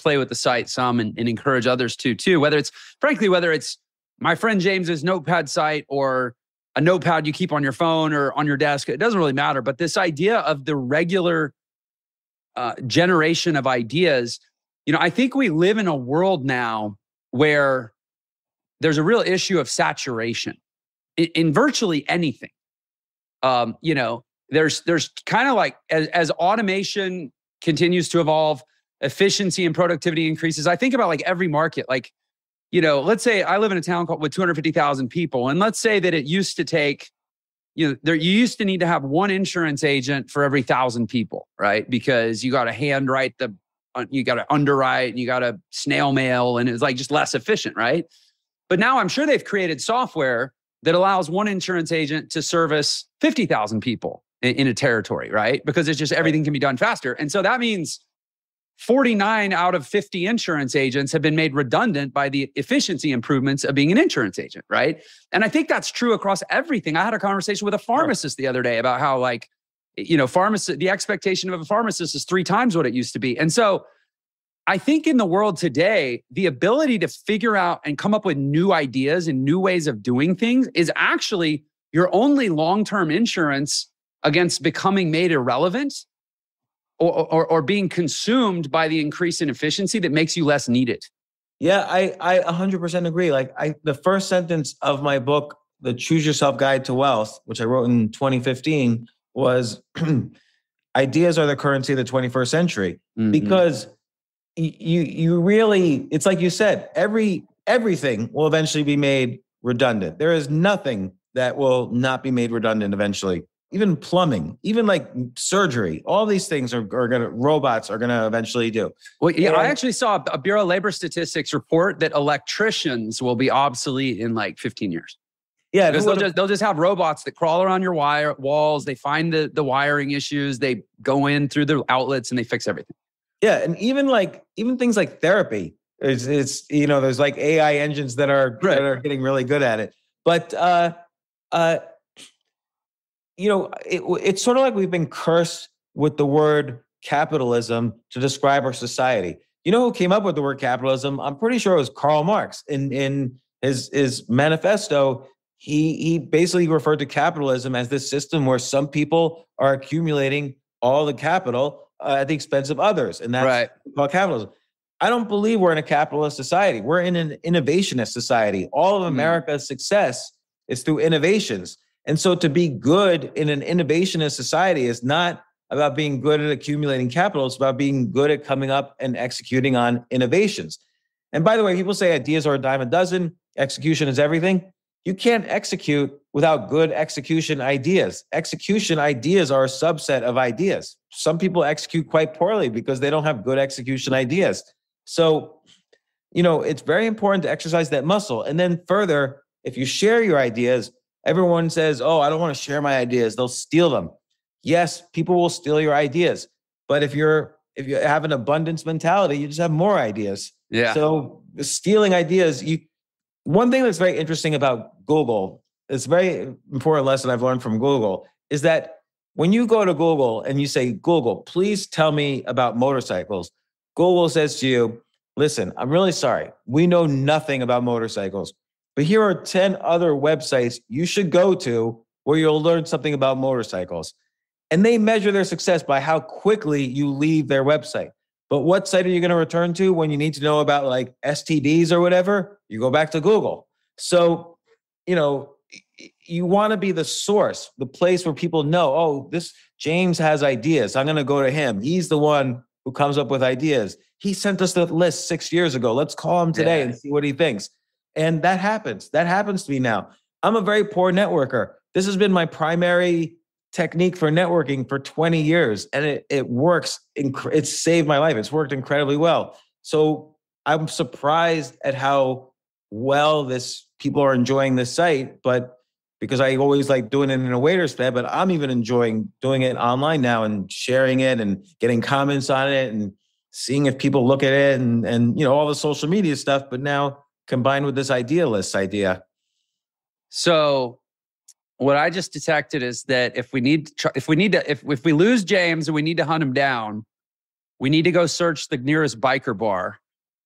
play with the site some and encourage others to too, whether it's my friend James's notepad site or a notepad you keep on your phone or on your desk, it doesn't really matter. But this idea of the regular generation of ideas, you know, I think we live in a world now where there's a real issue of saturation in virtually anything. You know, there's kind of like, as automation continues to evolve, efficiency and productivity increases. I think about like every market, like, you know, let's say I live in a town with 250,000 people. And let's say that it used to take, you know, you used to need to have one insurance agent for every 1,000 people, right? Because you got to handwrite you got to underwrite and you got to snail mail, and it was like just less efficient, right? But now I'm sure they've created software that allows one insurance agent to service 50,000 people in a territory, right? Because it's just everything can be done faster. And so that means 49 out of 50 insurance agents have been made redundant by the efficiency improvements of being an insurance agent, right? And I think that's true across everything. I had a conversation with a pharmacist the other day about how, like, you know, the expectation of a pharmacist is 3 times what it used to be. And so I think in the world today, the ability to figure out and come up with new ideas and new ways of doing things is actually your only long-term insurance against becoming made irrelevant or being consumed by the increase in efficiency that makes you less needed. Yeah, I 100% agree. Like, the first sentence of my book, The Choose Yourself Guide to Wealth, which I wrote in 2015, was ideas are the currency of the 21st century. Mm-hmm. Because you really, it's like you said, everything will eventually be made redundant. There is nothing that will not be made redundant eventually. Even plumbing, even like surgery, all these things robots are gonna eventually do. Well, yeah, I actually saw a Bureau of Labor Statistics report that electricians will be obsolete in like 15 years. Yeah, because they'll just have robots that crawl around your walls. They find the wiring issues. They go in through the outlets and they fix everything. Yeah, and even things like therapy. It's you know, there's like AI engines that are getting really good at it. But you know, it's sort of like we've been cursed with the word capitalism to describe our society. You know who came up with the word capitalism? I'm pretty sure it was Karl Marx. In his manifesto, he basically referred to capitalism as this system where some people are accumulating all the capital at the expense of others. And that's called capitalism. I don't believe we're in a capitalist society. We're in an innovationist society. All of America's success is through innovations. And so to be good in an innovationist society is not about being good at accumulating capital. It's about being good at coming up and executing on innovations. And by the way, people say ideas are a dime a dozen. Execution is everything. You can't execute without good execution ideas. Execution ideas are a subset of ideas. Some people execute quite poorly because they don't have good execution ideas. So you know, it's very important to exercise that muscle. And then further, if you share your ideas, everyone says, oh, I don't want to share my ideas. They'll steal them. Yes, people will steal your ideas. But if you have an abundance mentality, you just have more ideas. Yeah. So stealing ideas, one thing that's very interesting about Google, it's a very important lesson I've learned from Google, is that when you go to Google and you say, Google, please tell me about motorcycles, Google says to you, listen, I'm really sorry. We know nothing about motorcycles, but here are 10 other websites you should go to where you'll learn something about motorcycles. And they measure their success by how quickly you leave their website. But what site are you going to return to when you need to know about like STDs or whatever? You go back to Google. So, you know, you want to be the source, the place where people know, oh, this James has ideas. I'm going to go to him. He's the one who comes up with ideas. He sent us the list 6 years ago. Let's call him today and see what he thinks. And that happens. That happens to me now. I'm a very poor networker. This has been my primary technique for networking for 20 years. And it works. It's saved my life. It's worked incredibly well. So I'm surprised at how well this people are enjoying this site, but because I always like doing it in a waiter's pad, but I'm even enjoying doing it online now and sharing it and getting comments on it and seeing if people look at it and you know, all the social media stuff, but now combined with this idealist idea. So what I just detected is that if we lose James and we need to hunt him down, we need to go search the nearest biker bar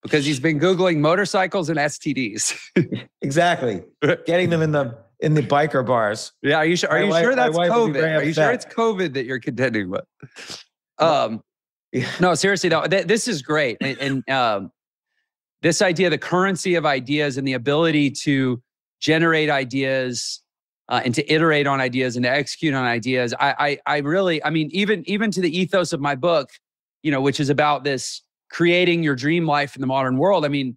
because he's been Googling motorcycles and STDs. Exactly. Getting them in the biker bars. Yeah. Are you sure that's COVID? Are you sure it's COVID that you're contending with? No, seriously though, this is great. And this idea, the currency of ideas and the ability to generate ideas and to iterate on ideas and to execute on ideas. I mean, even to the ethos of my book, you know, which is about this creating your dream life in the modern world. I mean,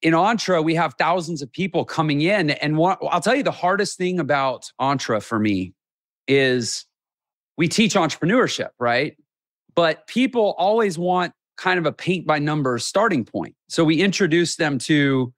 in Entra, we have thousands of people coming in. And I'll tell you the hardest thing about Entra for me is we teach entrepreneurship, right? But people always want kind of a paint by numbers starting point. So we introduce them to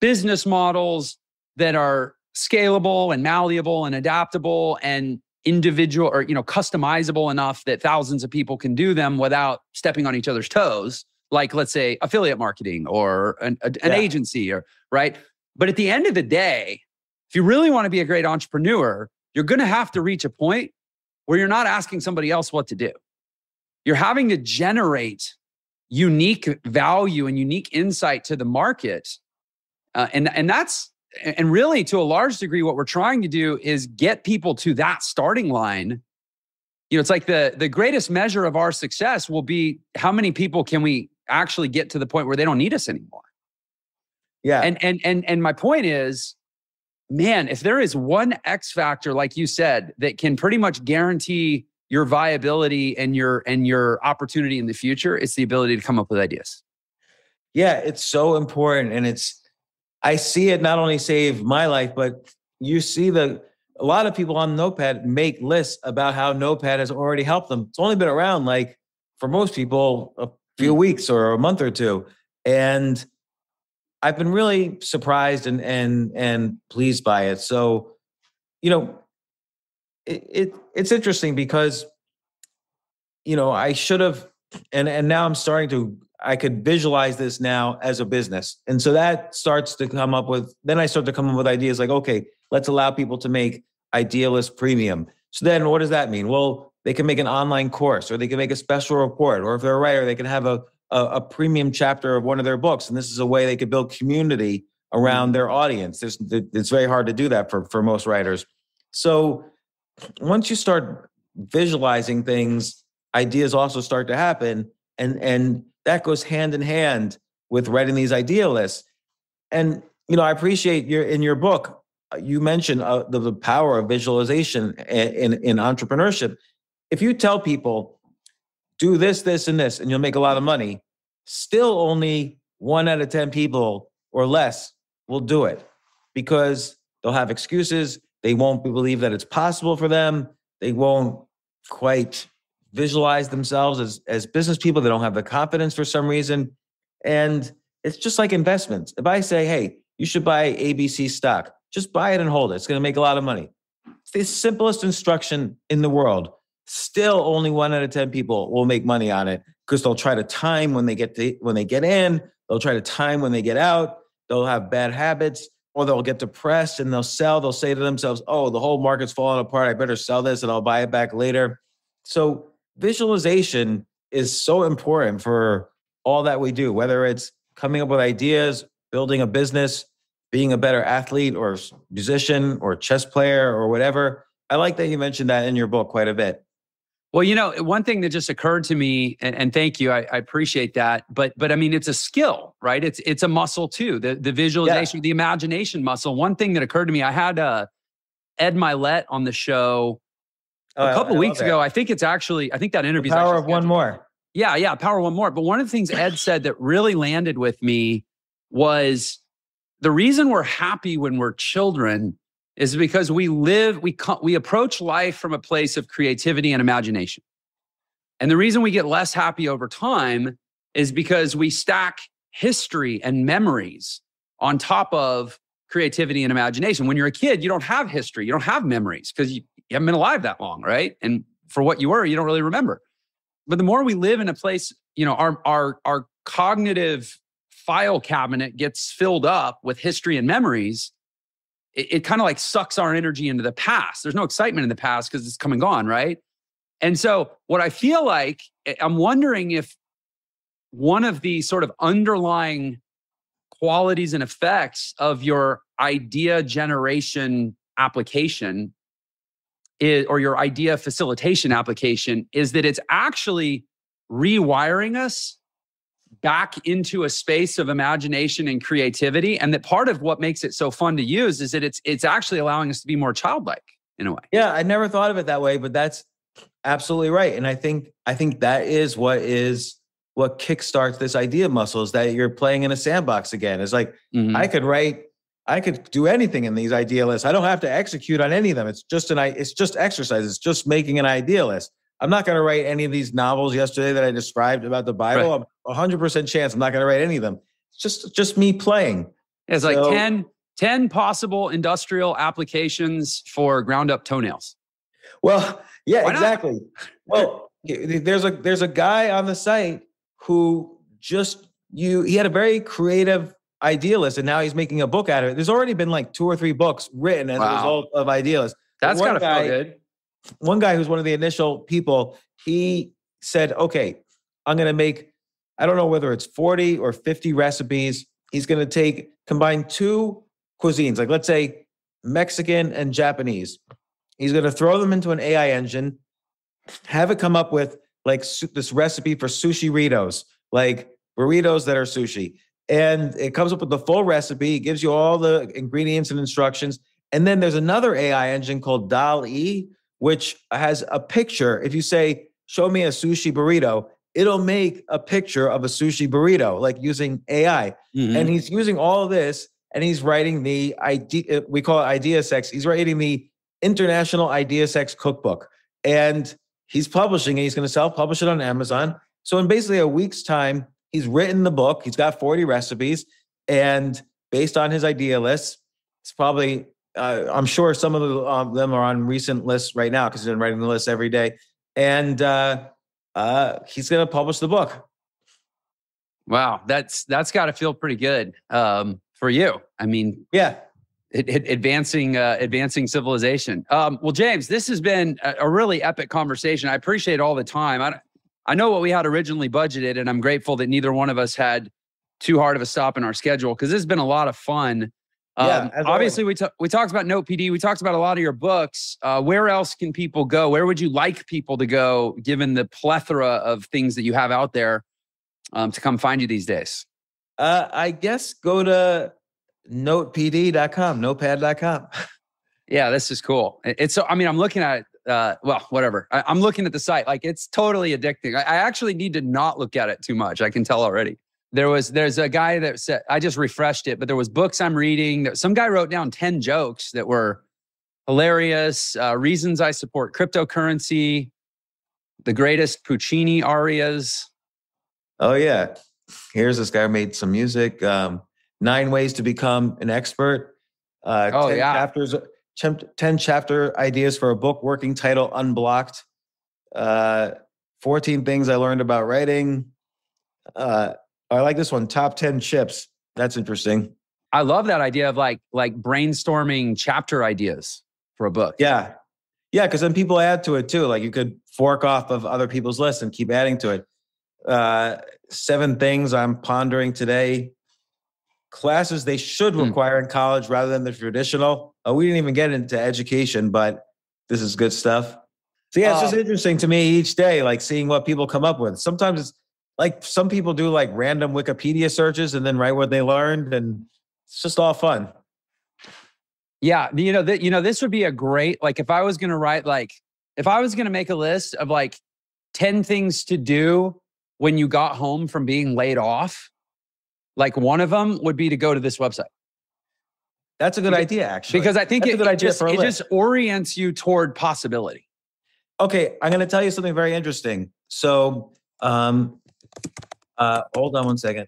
business models that are scalable and malleable and adaptable and individual or, you know, customizable enough that thousands of people can do them without stepping on each other's toes. Like, let's say, affiliate marketing or an agency or, right? But at the end of the day, if you really want to be a great entrepreneur, you're going to have to reach a point where you're not asking somebody else what to do. You're having to generate unique value and unique insight to the market. And really to a large degree, what we're trying to do is get people to that starting line. You know, it's like the greatest measure of our success will be how many people can we actually get to the point where they don't need us anymore. Yeah. And my point is, man, if there is one X factor, like you said, that can pretty much guarantee your viability and your opportunity in the future, it's the ability to come up with ideas. Yeah, it's so important. And I see it not only save my life, but you see a lot of people on Notepad make lists about how Notepad has already helped them. It's only been around, like for most people, a few weeks or a month or two. And I've been really surprised and pleased by it. So, you know, it's interesting because, you know, I should have, and now I'm starting to, I could visualize this now as a business. And so that starts to come up with, then I start to come up with ideas like, okay, let's allow people to make idealist premium. So then what does that mean? Well, they can make an online course or they can make a special report, or if they're a writer, they can have a premium chapter of one of their books. And this is a way they could build community around their audience. It's very hard to do that for most writers. So once you start visualizing things, ideas also start to happen. And that goes hand in hand with writing these idea lists. And, you know, I appreciate in your book, you mentioned the power of visualization in entrepreneurship. If you tell people, do this, this, and this, and you'll make a lot of money, still only 1 out of 10 people or less will do it because they'll have excuses. They won't believe that it's possible for them. They won't quite visualize themselves as business people. They don't have the confidence for some reason. And It's just like investments. If I say, hey, you should buy ABC stock, just buy it and hold it. It's going to make a lot of money. It's the simplest instruction in the world. Still only 1 out of 10 people will make money on it because they'll try to time when they get in, they'll try to time when they get out, they'll have bad habits, or they'll get depressed and they'll sell. They'll say to themselves, oh, the whole market's falling apart. I better sell this and I'll buy it back later. So visualization is so important for all that we do, whether it's coming up with ideas, building a business, being a better athlete or musician or chess player or whatever. I like that you mentioned that in your book quite a bit. Well, you know, one thing that just occurred to me, and thank you, I appreciate that. But I mean, it's a skill, right? It's a muscle too, the visualization, the imagination muscle. One thing that occurred to me, I had Ed Milet on the show a couple weeks ago. I think that interview. Power of one more. Yeah, power of one more. But one of the things Ed said that really landed with me was the reason we're happy when we're children is because we approach life from a place of creativity and imagination. And the reason we get less happy over time is because we stack history and memories on top of creativity and imagination. When you're a kid, you don't have history, you don't have memories because you haven't been alive that long, right? And for what you were, you don't really remember. But the more we live in a place, you know, our cognitive file cabinet gets filled up with history and memories, it kind of like sucks our energy into the past. There's no excitement in the past because it's come and gone, right? And so what I feel like, I'm wondering if one of the sort of underlying qualities and effects of your idea generation application or your idea facilitation application is that it's actually rewiring us back into a space of imagination and creativity, and that part of what makes it so fun to use is that it's actually allowing us to be more childlike in a way. Yeah, I never thought of it that way, but that's absolutely right. And I think that is what kickstarts this idea muscle, is that you're playing in a sandbox again. It's like, I could do anything in these idea lists. I don't have to execute on any of them. It's just exercise. It's just making an idea list. I'm not going to write any of these novels yesterday that I described about the Bible. Right. 100% chance I'm not going to write any of them. It's just me playing. It's so, like 10 possible industrial applications for ground up toenails. Well, yeah, why exactly. Well, there's a guy on the site who he had a very creative idea list, and now he's making a book out of it. There's already been like 2 or 3 books written as a result of idea lists. That's got to feel good. One guy who's one of the initial people, he said, okay, I'm going to make, I don't know whether it's 40 or 50 recipes. He's going to combine 2 cuisines, like let's say Mexican and Japanese. He's going to throw them into an AI engine, have it come up with like this recipe for sushi burritos, like burritos that are sushi. And it comes up with the full recipe. It gives you all the ingredients and instructions. And then there's another AI engine called DALL-E, which has a picture. If you say, show me a sushi burrito, it'll make a picture of a sushi burrito, like using AI. Mm-hmm. And he's using all of this, and he's writing the idea, we call it Idea Sex. He's writing the International Idea Sex Cookbook. And he's publishing it. He's going to self-publish it on Amazon. So in basically a week's time, he's written the book. He's got 40 recipes. And based on his idea list, it's probably... I'm sure some of them are on recent lists right now because he's been writing the list every day. And he's going to publish the book. Wow. That's got to feel pretty good for you. I mean, yeah, advancing civilization. Well, James, this has been a really epic conversation. I appreciate all the time. I know what we had originally budgeted, and I'm grateful that neither one of us had too hard of a stop in our schedule because this has been a lot of fun. Yeah, obviously, we talked about NotePD. We talked about a lot of your books. Where else can people go? Where would you like people to go, given the plethora of things that you have out there to come find you these days? I guess go to NotePD.com, NotePad.com. Yeah, this is cool. I'm looking at it. I'm looking at the site. Like, it's totally addicting. I actually need to not look at it too much. I can tell already. There's a guy that said, I just refreshed it, but there was books I'm reading. Some guy wrote down 10 jokes that were hilarious. Reasons I support cryptocurrency, the greatest Puccini arias. Oh yeah. here's this guy who made some music. 9 ways to become an expert. 10 chapter ideas for a book, working title unblocked. 14 things I learned about writing. I like this one. Top 10 chips. That's interesting. I love that idea of like brainstorming chapter ideas for a book. Yeah. Yeah. Cause then people add to it too. Like you could fork off of other people's lists and keep adding to it. 7 things I'm pondering today. Classes they should require in college rather than the traditional. We didn't even get into education, but this is good stuff. So yeah, it's just interesting to me each day, like seeing what people come up with. Sometimes it's like some people do like random Wikipedia searches and then write what they learned, and it's just all fun. Yeah, this would be a great, like if I was going to write, like if I was going to make a list of like 10 things to do when you got home from being laid off, like one of them would be to go to this website. That's a good idea, actually. Because I think it just orients you toward possibility. Okay, I'm going to tell you something very interesting. So, hold on one second.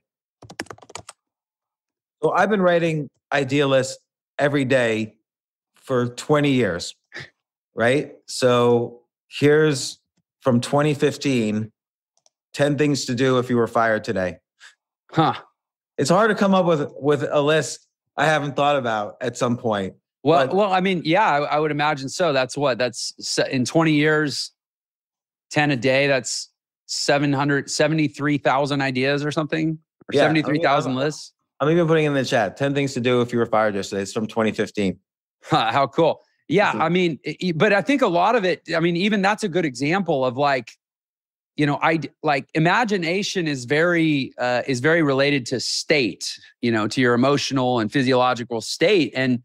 So I've been writing idea lists every day for 20 years, right? So here's from 2015, 10 things to do if you were fired today. Huh. It's hard to come up with a list I haven't thought about at some point. Well, I mean, yeah, I would imagine so. That's in 20 years, 10 a day, that's 773,000 ideas or something, or 73,000 lists. I'm even putting in the chat, 10 things to do if you were fired yesterday. It's from 2015. How cool. Yeah, I mean, but I think a lot of it, I mean, even that's a good example of like, imagination is very related to state, to your emotional and physiological state, and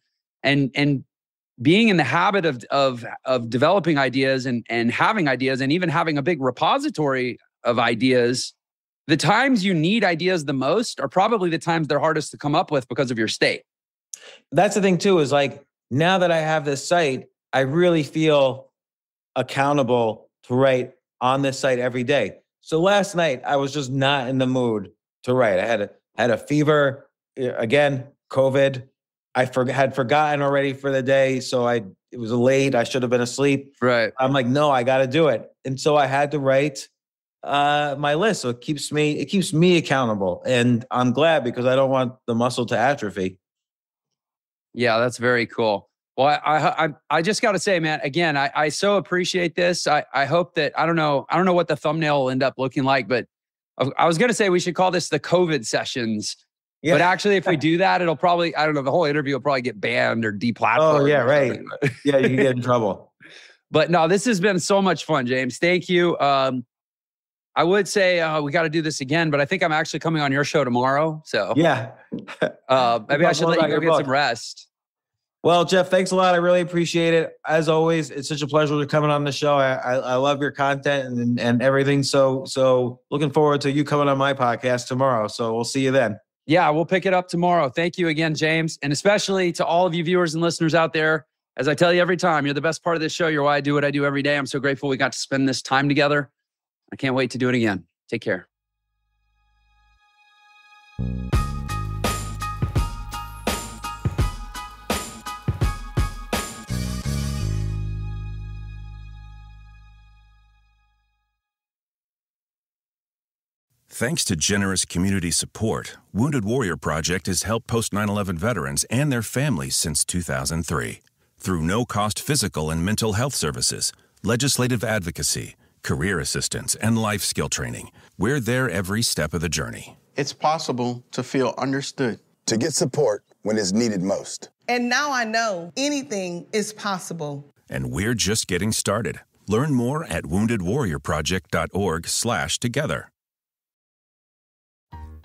being in the habit of developing ideas and having ideas, and even having a big repository of ideas. The times you need ideas the most are probably the times they're hardest to come up with because of your state. That's the thing too, is like, now that I have this site, I really feel accountable to write on this site every day. So last night I was just not in the mood to write. I had a fever, again, COVID. I had forgotten already for the day. So it was late. I should have been asleep. Right. I'm like, no, I got to do it. And so I had to write my list. So it keeps me accountable. And I'm glad, because I don't want the muscle to atrophy. Yeah, that's very cool. Well, I just got to say, man, again, I so appreciate this. I hope that, I don't know what the thumbnail will end up looking like, but I was going to say we should call this the COVID sessions. Yeah. But actually, if we do that, it'll probably, I don't know, the whole interview will probably get banned or deplatformed. Oh, yeah, right. Yeah, you can get in trouble. But no, this has been so much fun, James. Thank you. I would say we got to do this again, but I think I'm actually coming on your show tomorrow. So yeah, maybe I should let you go get some rest. Well, Jeff, thanks a lot. I really appreciate it. As always, it's such a pleasure to coming on the show. I love your content and everything. So looking forward to you coming on my podcast tomorrow. So we'll see you then. Yeah, we'll pick it up tomorrow. Thank you again, James. And especially to all of you viewers and listeners out there, as I tell you every time, you're the best part of this show. You're why I do what I do every day. I'm so grateful we got to spend this time together. I can't wait to do it again. Take care. Thanks to generous community support, Wounded Warrior Project has helped post 9/11 veterans and their families since 2003. Through no-cost physical and mental health services, legislative advocacy, career assistance, and life skill training, we're there every step of the journey. It's possible to feel understood, to get support when it's needed most. And now I know anything is possible. And we're just getting started. Learn more at woundedwarriorproject.org/together.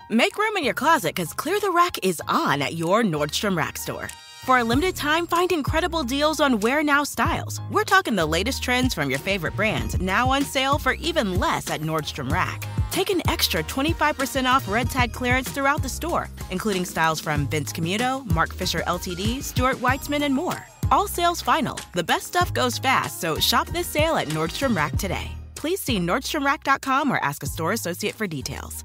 Make room in your closet, because Clear the Rack is on at your Nordstrom Rack store. For a limited time, find incredible deals on wear now styles. We're talking the latest trends from your favorite brands, now on sale for even less at Nordstrom Rack. Take an extra 25% off red tag clearance throughout the store, including styles from Vince Camuto, Mark Fisher LTD, Stuart Weitzman, and more. All sales final. The best stuff goes fast, so shop this sale at Nordstrom Rack today. Please see NordstromRack.com or ask a store associate for details.